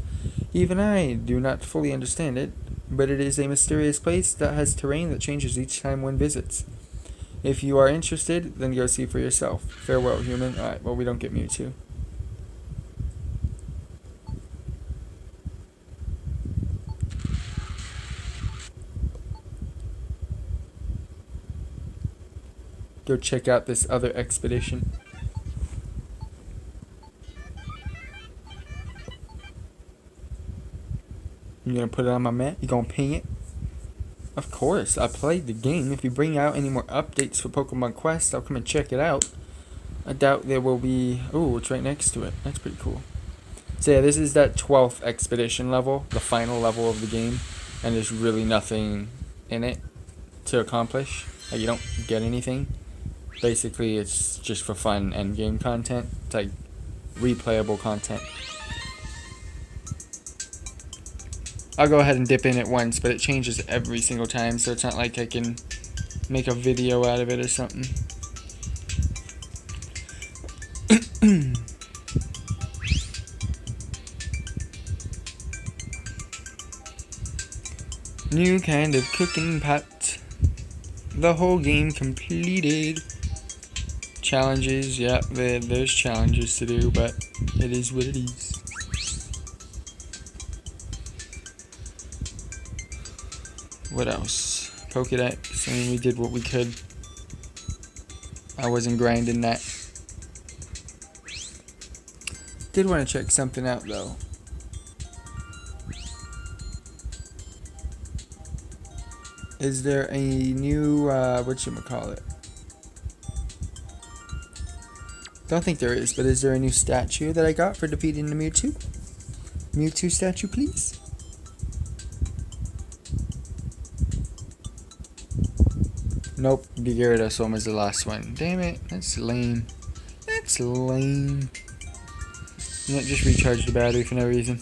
Even I do not fully understand it, but it is a mysterious place that has terrain that changes each time one visits. If you are interested, then go see for yourself. Farewell, human. Alright, well, we don't get Mewtwo. Go check out this other expedition. You gonna put it on my map? You gonna ping it? Of course, I played the game. If you bring out any more updates for Pokemon Quest, I'll come and check it out. I doubt there will be... ooh, it's right next to it. That's pretty cool. So yeah, this is that 12th expedition level, the final level of the game, and there's really nothing in it to accomplish. Like, you don't get anything. Basically, it's just for fun endgame content. It's like replayable content. I'll go ahead and dip in it once, but it changes every single time, so it's not like I can make a video out of it or something. New kind of cooking pot. The whole game completed. Challenges, yeah, there's challenges to do, but it is what it is. What else? Pokedex, I mean, we did what we could. I wasn't grinding that. Did want to check something out though. Is there a new, whatchamacallit? Don't think there is, but is there a new statue that I got for defeating the Mewtwo? Mewtwo statue, please. Nope, Gyarados is the last one. Damn it, that's lame. That's lame. You know, just recharge the battery for no reason.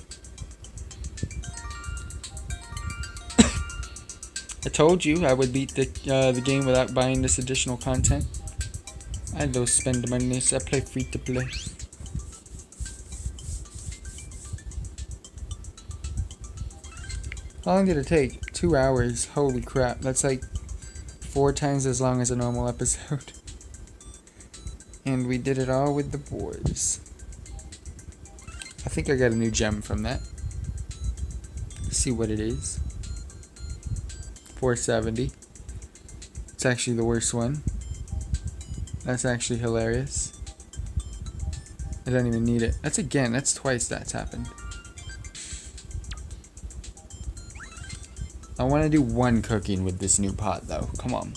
I told you I would beat the game without buying this additional content. I don't spend money on this. I play free to play. How long did it take? 2 hours. Holy crap. That's like 4 times as long as a normal episode. And we did it all with the boys. I think I got a new gem from that. Let's see what it is. 470. It's actually the worst one. That's actually hilarious. I don't even need it. That's again, that's twice that's happened. I want to do one cooking with this new pot though. Come on.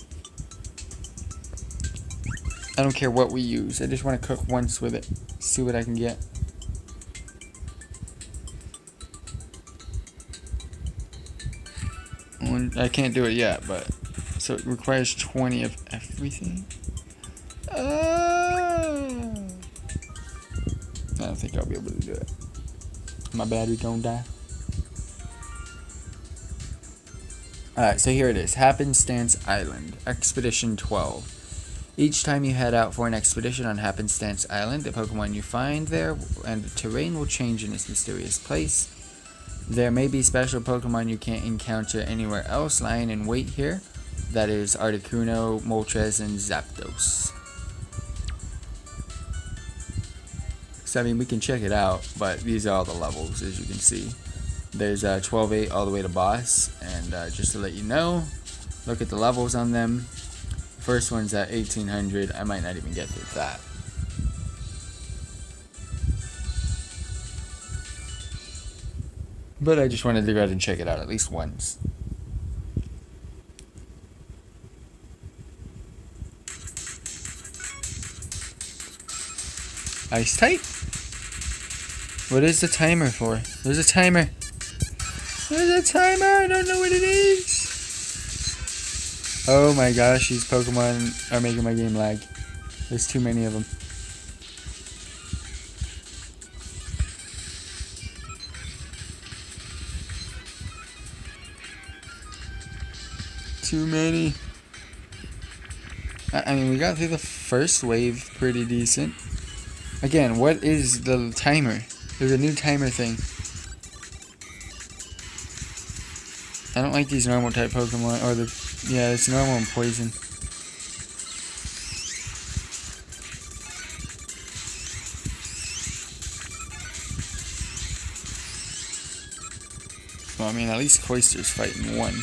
I don't care what we use. I just want to cook once with it. See what I can get. I can't do it yet, but so it requires 20 of everything. I don't think I'll be able to do it. My battery gonna die. Alright, so here it is. Happenstance Island, Expedition 12. Each time you head out for an expedition on Happenstance Island, the Pokemon you find there and the terrain will change in this mysterious place. There may be special Pokemon you can't encounter anywhere else lying in wait here. That is Articuno, Moltres, and Zapdos. So, I mean, we can check it out, but these are all the levels, as you can see. There's 12-8 all the way to boss, and just to let you know, look at the levels on them. First one's at 1800. I might not even get to that. But I just wanted to go ahead and check it out at least once. Ice type? What is the timer for? There's a timer. There's a timer! I don't know what it is! Oh my gosh, these Pokemon are making my game lag. There's too many of them. Too many. I mean, we got through the first wave pretty decent. Again, what is the timer? There's a new timer thing. I don't like these normal type Pokemon, or the, yeah, it's normal and poison. Well, I mean, at least Cloyster's fighting one.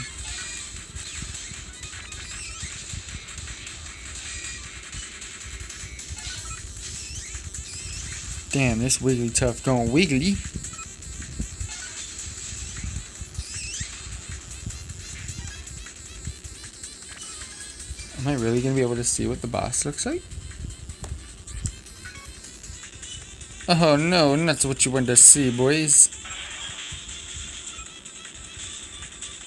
Damn, this Wigglytuff going wiggly. Am I really going to be able to see what the boss looks like? Oh no, that's what you want to see, boys.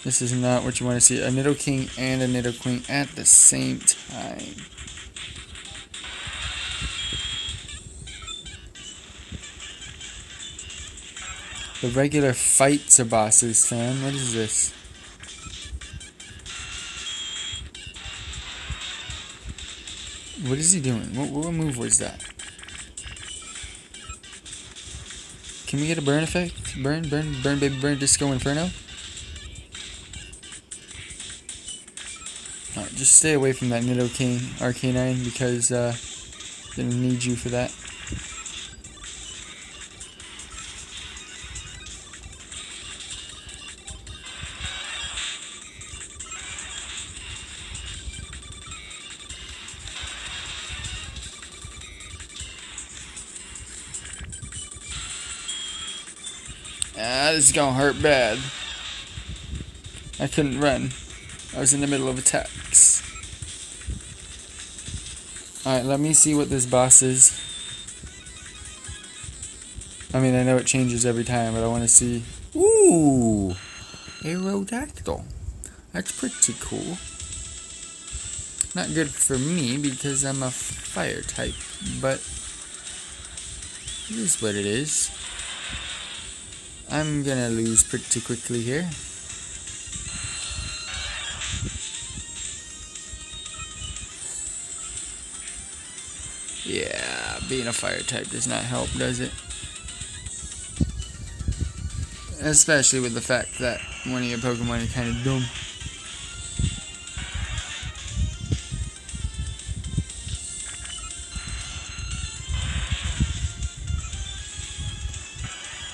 This is not what you want to see. A Nidoking and a Nidoqueen at the same time. The regular fights are bosses, Sam. What is this? What is he doing? What move was that? Can we get a burn effect? Burn, baby, burn, Disco Inferno? Alright, just stay away from that Nidoking or Arcanine because they need you for that. This is gonna hurt bad. I couldn't run. I was in the middle of attacks. Alright, let me see what this boss is. I mean, I know it changes every time, but I want to see. Ooh! Aerodactyl. That's pretty cool. Not good for me because I'm a fire type, but it is what it is. I'm gonna lose pretty quickly here. Yeah, being a fire type does not help, does it? Especially with the fact that one of your Pokemon are kind of dumb.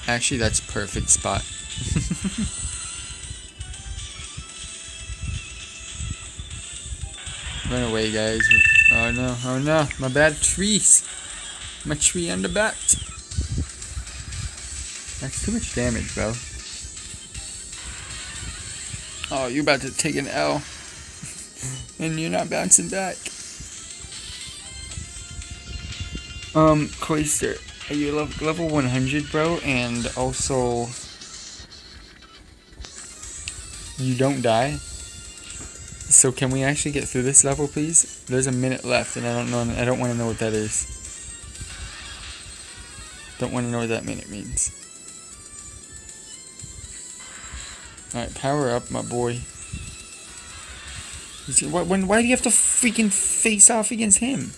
Actually, that's perfect spot. Run away, guys. Oh no, oh no, my bad trees. My tree on the back. That's too much damage, bro. Oh, you're about to take an L. And you're not bouncing back. Cloyster. Are you level 100, bro? And also, you don't die. So can we actually get through this level, please? There's a minute left, and I don't know. I don't want to know what that is. Don't want to know what that minute means. All right, power up, my boy. Why do you have to freaking face off against him?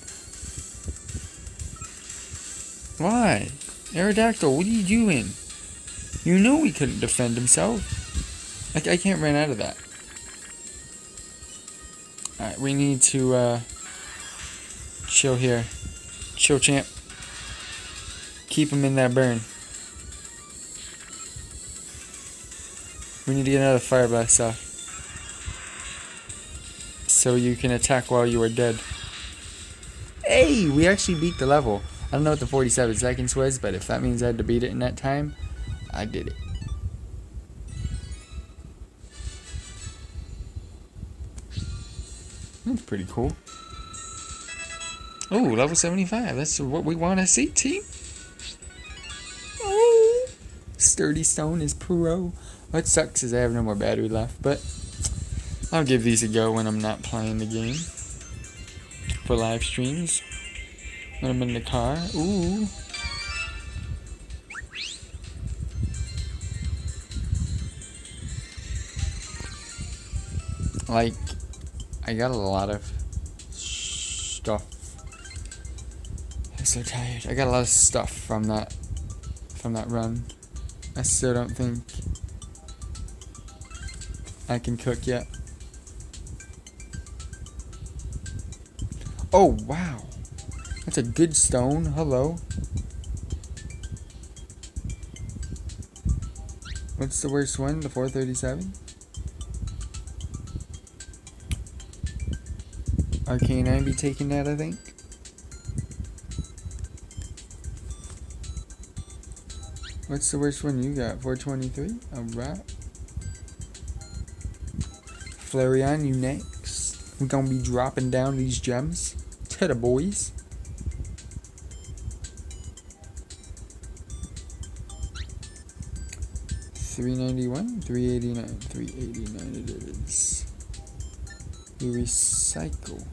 Why? Aerodactyl, what are you doing? You know he couldn't defend himself. I can't run out of that. Alright, we need to chill here. Chill, champ. Keep him in that burn. We need to get another fire blast off. So you can attack while you are dead. Hey, we actually beat the level. I don't know what the 47 seconds was, but if that means I had to beat it in that time, I did it. That's pretty cool. Oh, level 75. That's what we want to see, team. Oh, Sturdy Stone is pro. What sucks is I have no more battery left, but I'll give these a go when I'm not playing the game for live streams. When I'm in the car. Ooh. Like, I got a lot of stuff. I'm so tired. I got a lot of stuff from that run. I still don't think I can cook yet. Oh, wow. That's a good stone. Hello. What's the worst one? The 437? Arcanine be taking that, I think. What's the worst one you got? 423? Alright. Flareon, you next. We're gonna be dropping down these gems to the boys. $391, $389, $389 it is. We recycle.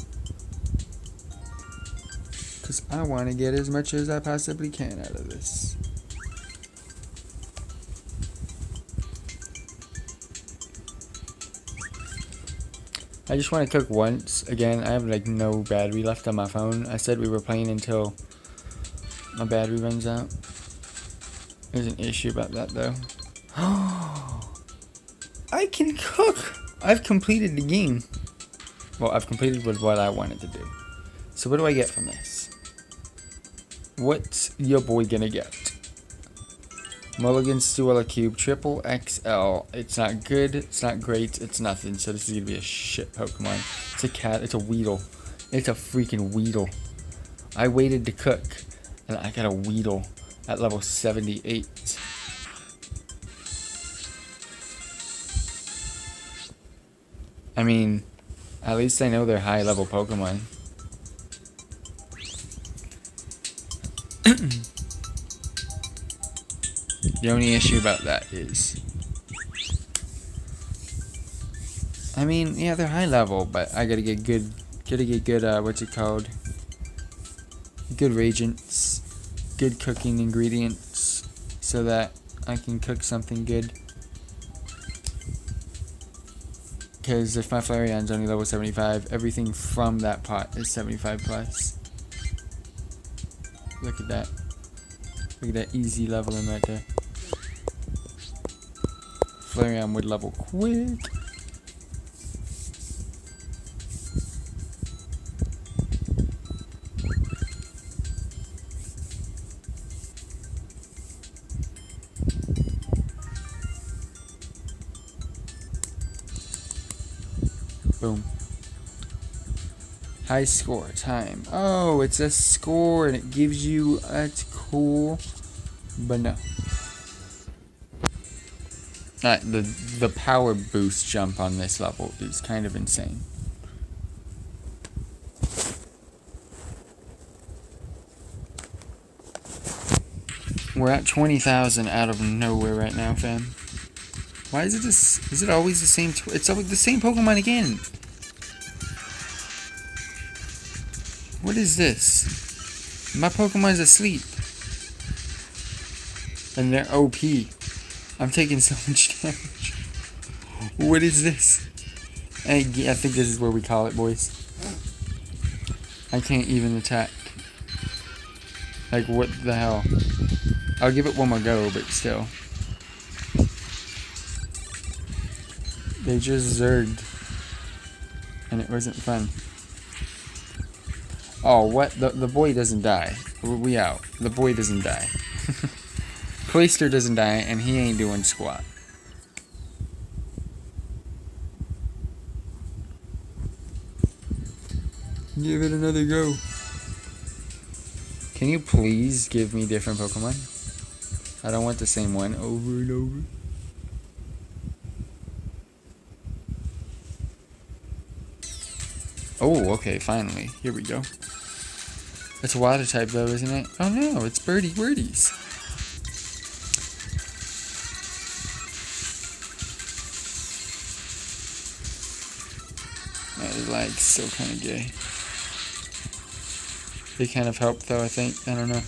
Because I want to get as much as I possibly can out of this. I just want to cook once. Again, I have like no battery left on my phone. I said we were playing until my battery runs out. There's an issue about that though. I can cook! I've completed the game. Well, I've completed with what I wanted to do. So what do I get from this? What's your boy gonna get? Mulligan, Stuella Cube, Triple XL. It's not good, it's not great, it's nothing. So this is gonna be a shit Pokemon. It's a cat, it's a Weedle. It's a freaking Weedle. I waited to cook, and I got a Weedle at level 78. I mean, at least I know they're high level Pokemon. The only issue about that is, I mean, yeah, they're high level, but I gotta get good, what's it called? Good reagents, good cooking ingredients, so that I can cook something good. Because if my Flareon's only level 75, everything from that pot is 75 plus. Look at that. Look at that easy leveling right there. Flareon would level quick. Boom. High score time. Oh, it's a score and it gives you, that's cool, but no. The power boost jump on this level is kind of insane. We're at 20,000 out of nowhere right now, fam. Why is it this? Is it always the same? It's always the same Pokemon again. What is this? My Pokemon's asleep. And they're OP. I'm taking so much damage. What is this? I think this is what we call it, boys. I can't even attack. Like, what the hell? I'll give it one more go, but still. They just zerged, and it wasn't fun. Oh, what? The boy doesn't die. We out. The boy doesn't die. Cloyster doesn't die, and he ain't doing squat. Give it another go. Can you please give me different Pokemon? I don't want the same one over and over. Oh, okay, finally. Here we go. It's a water type, though, isn't it? Oh, no, it's Birdie Wordies. That, like, still kind of gay. They kind of helped, though, I think. I don't know.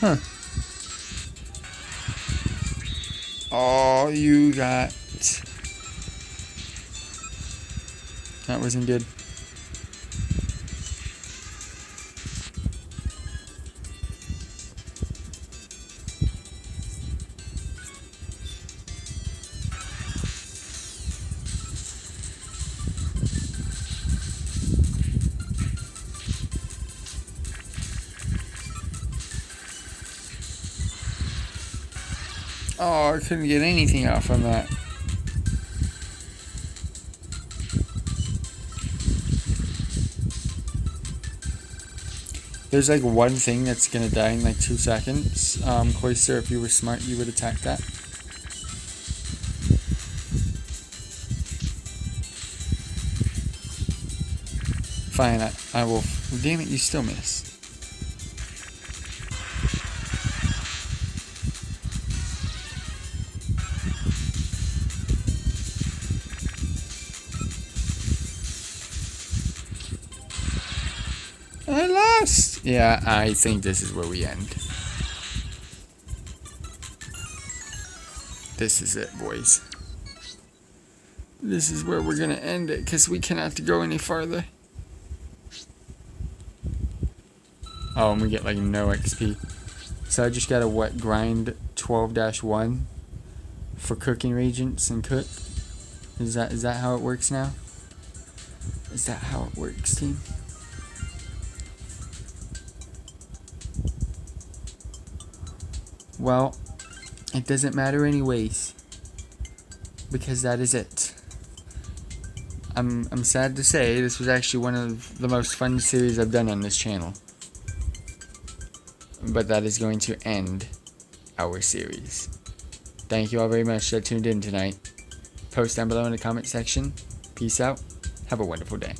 Huh. Oh, you got... That wasn't good. Oh, I couldn't get anything out from that. There's like one thing that's gonna die in like 2 seconds. Cloyster, if you were smart, you would attack that. Fine, I will. Damn it, you still missed. Yeah, I think this is where we end. This is it, boys. This is where we're gonna end it, because we cannot go any farther. Oh, and we get like no XP. So I just gotta, what, grind 12-1 for cooking reagents and cook. Is that how it works now? Is that how it works, team? Well, it doesn't matter anyways, because that is it. I'm sad to say this was actually one of the most fun series I've done on this channel. But that is going to end our series. Thank you all very much that tuned in tonight. Post down below in the comment section. Peace out. Have a wonderful day.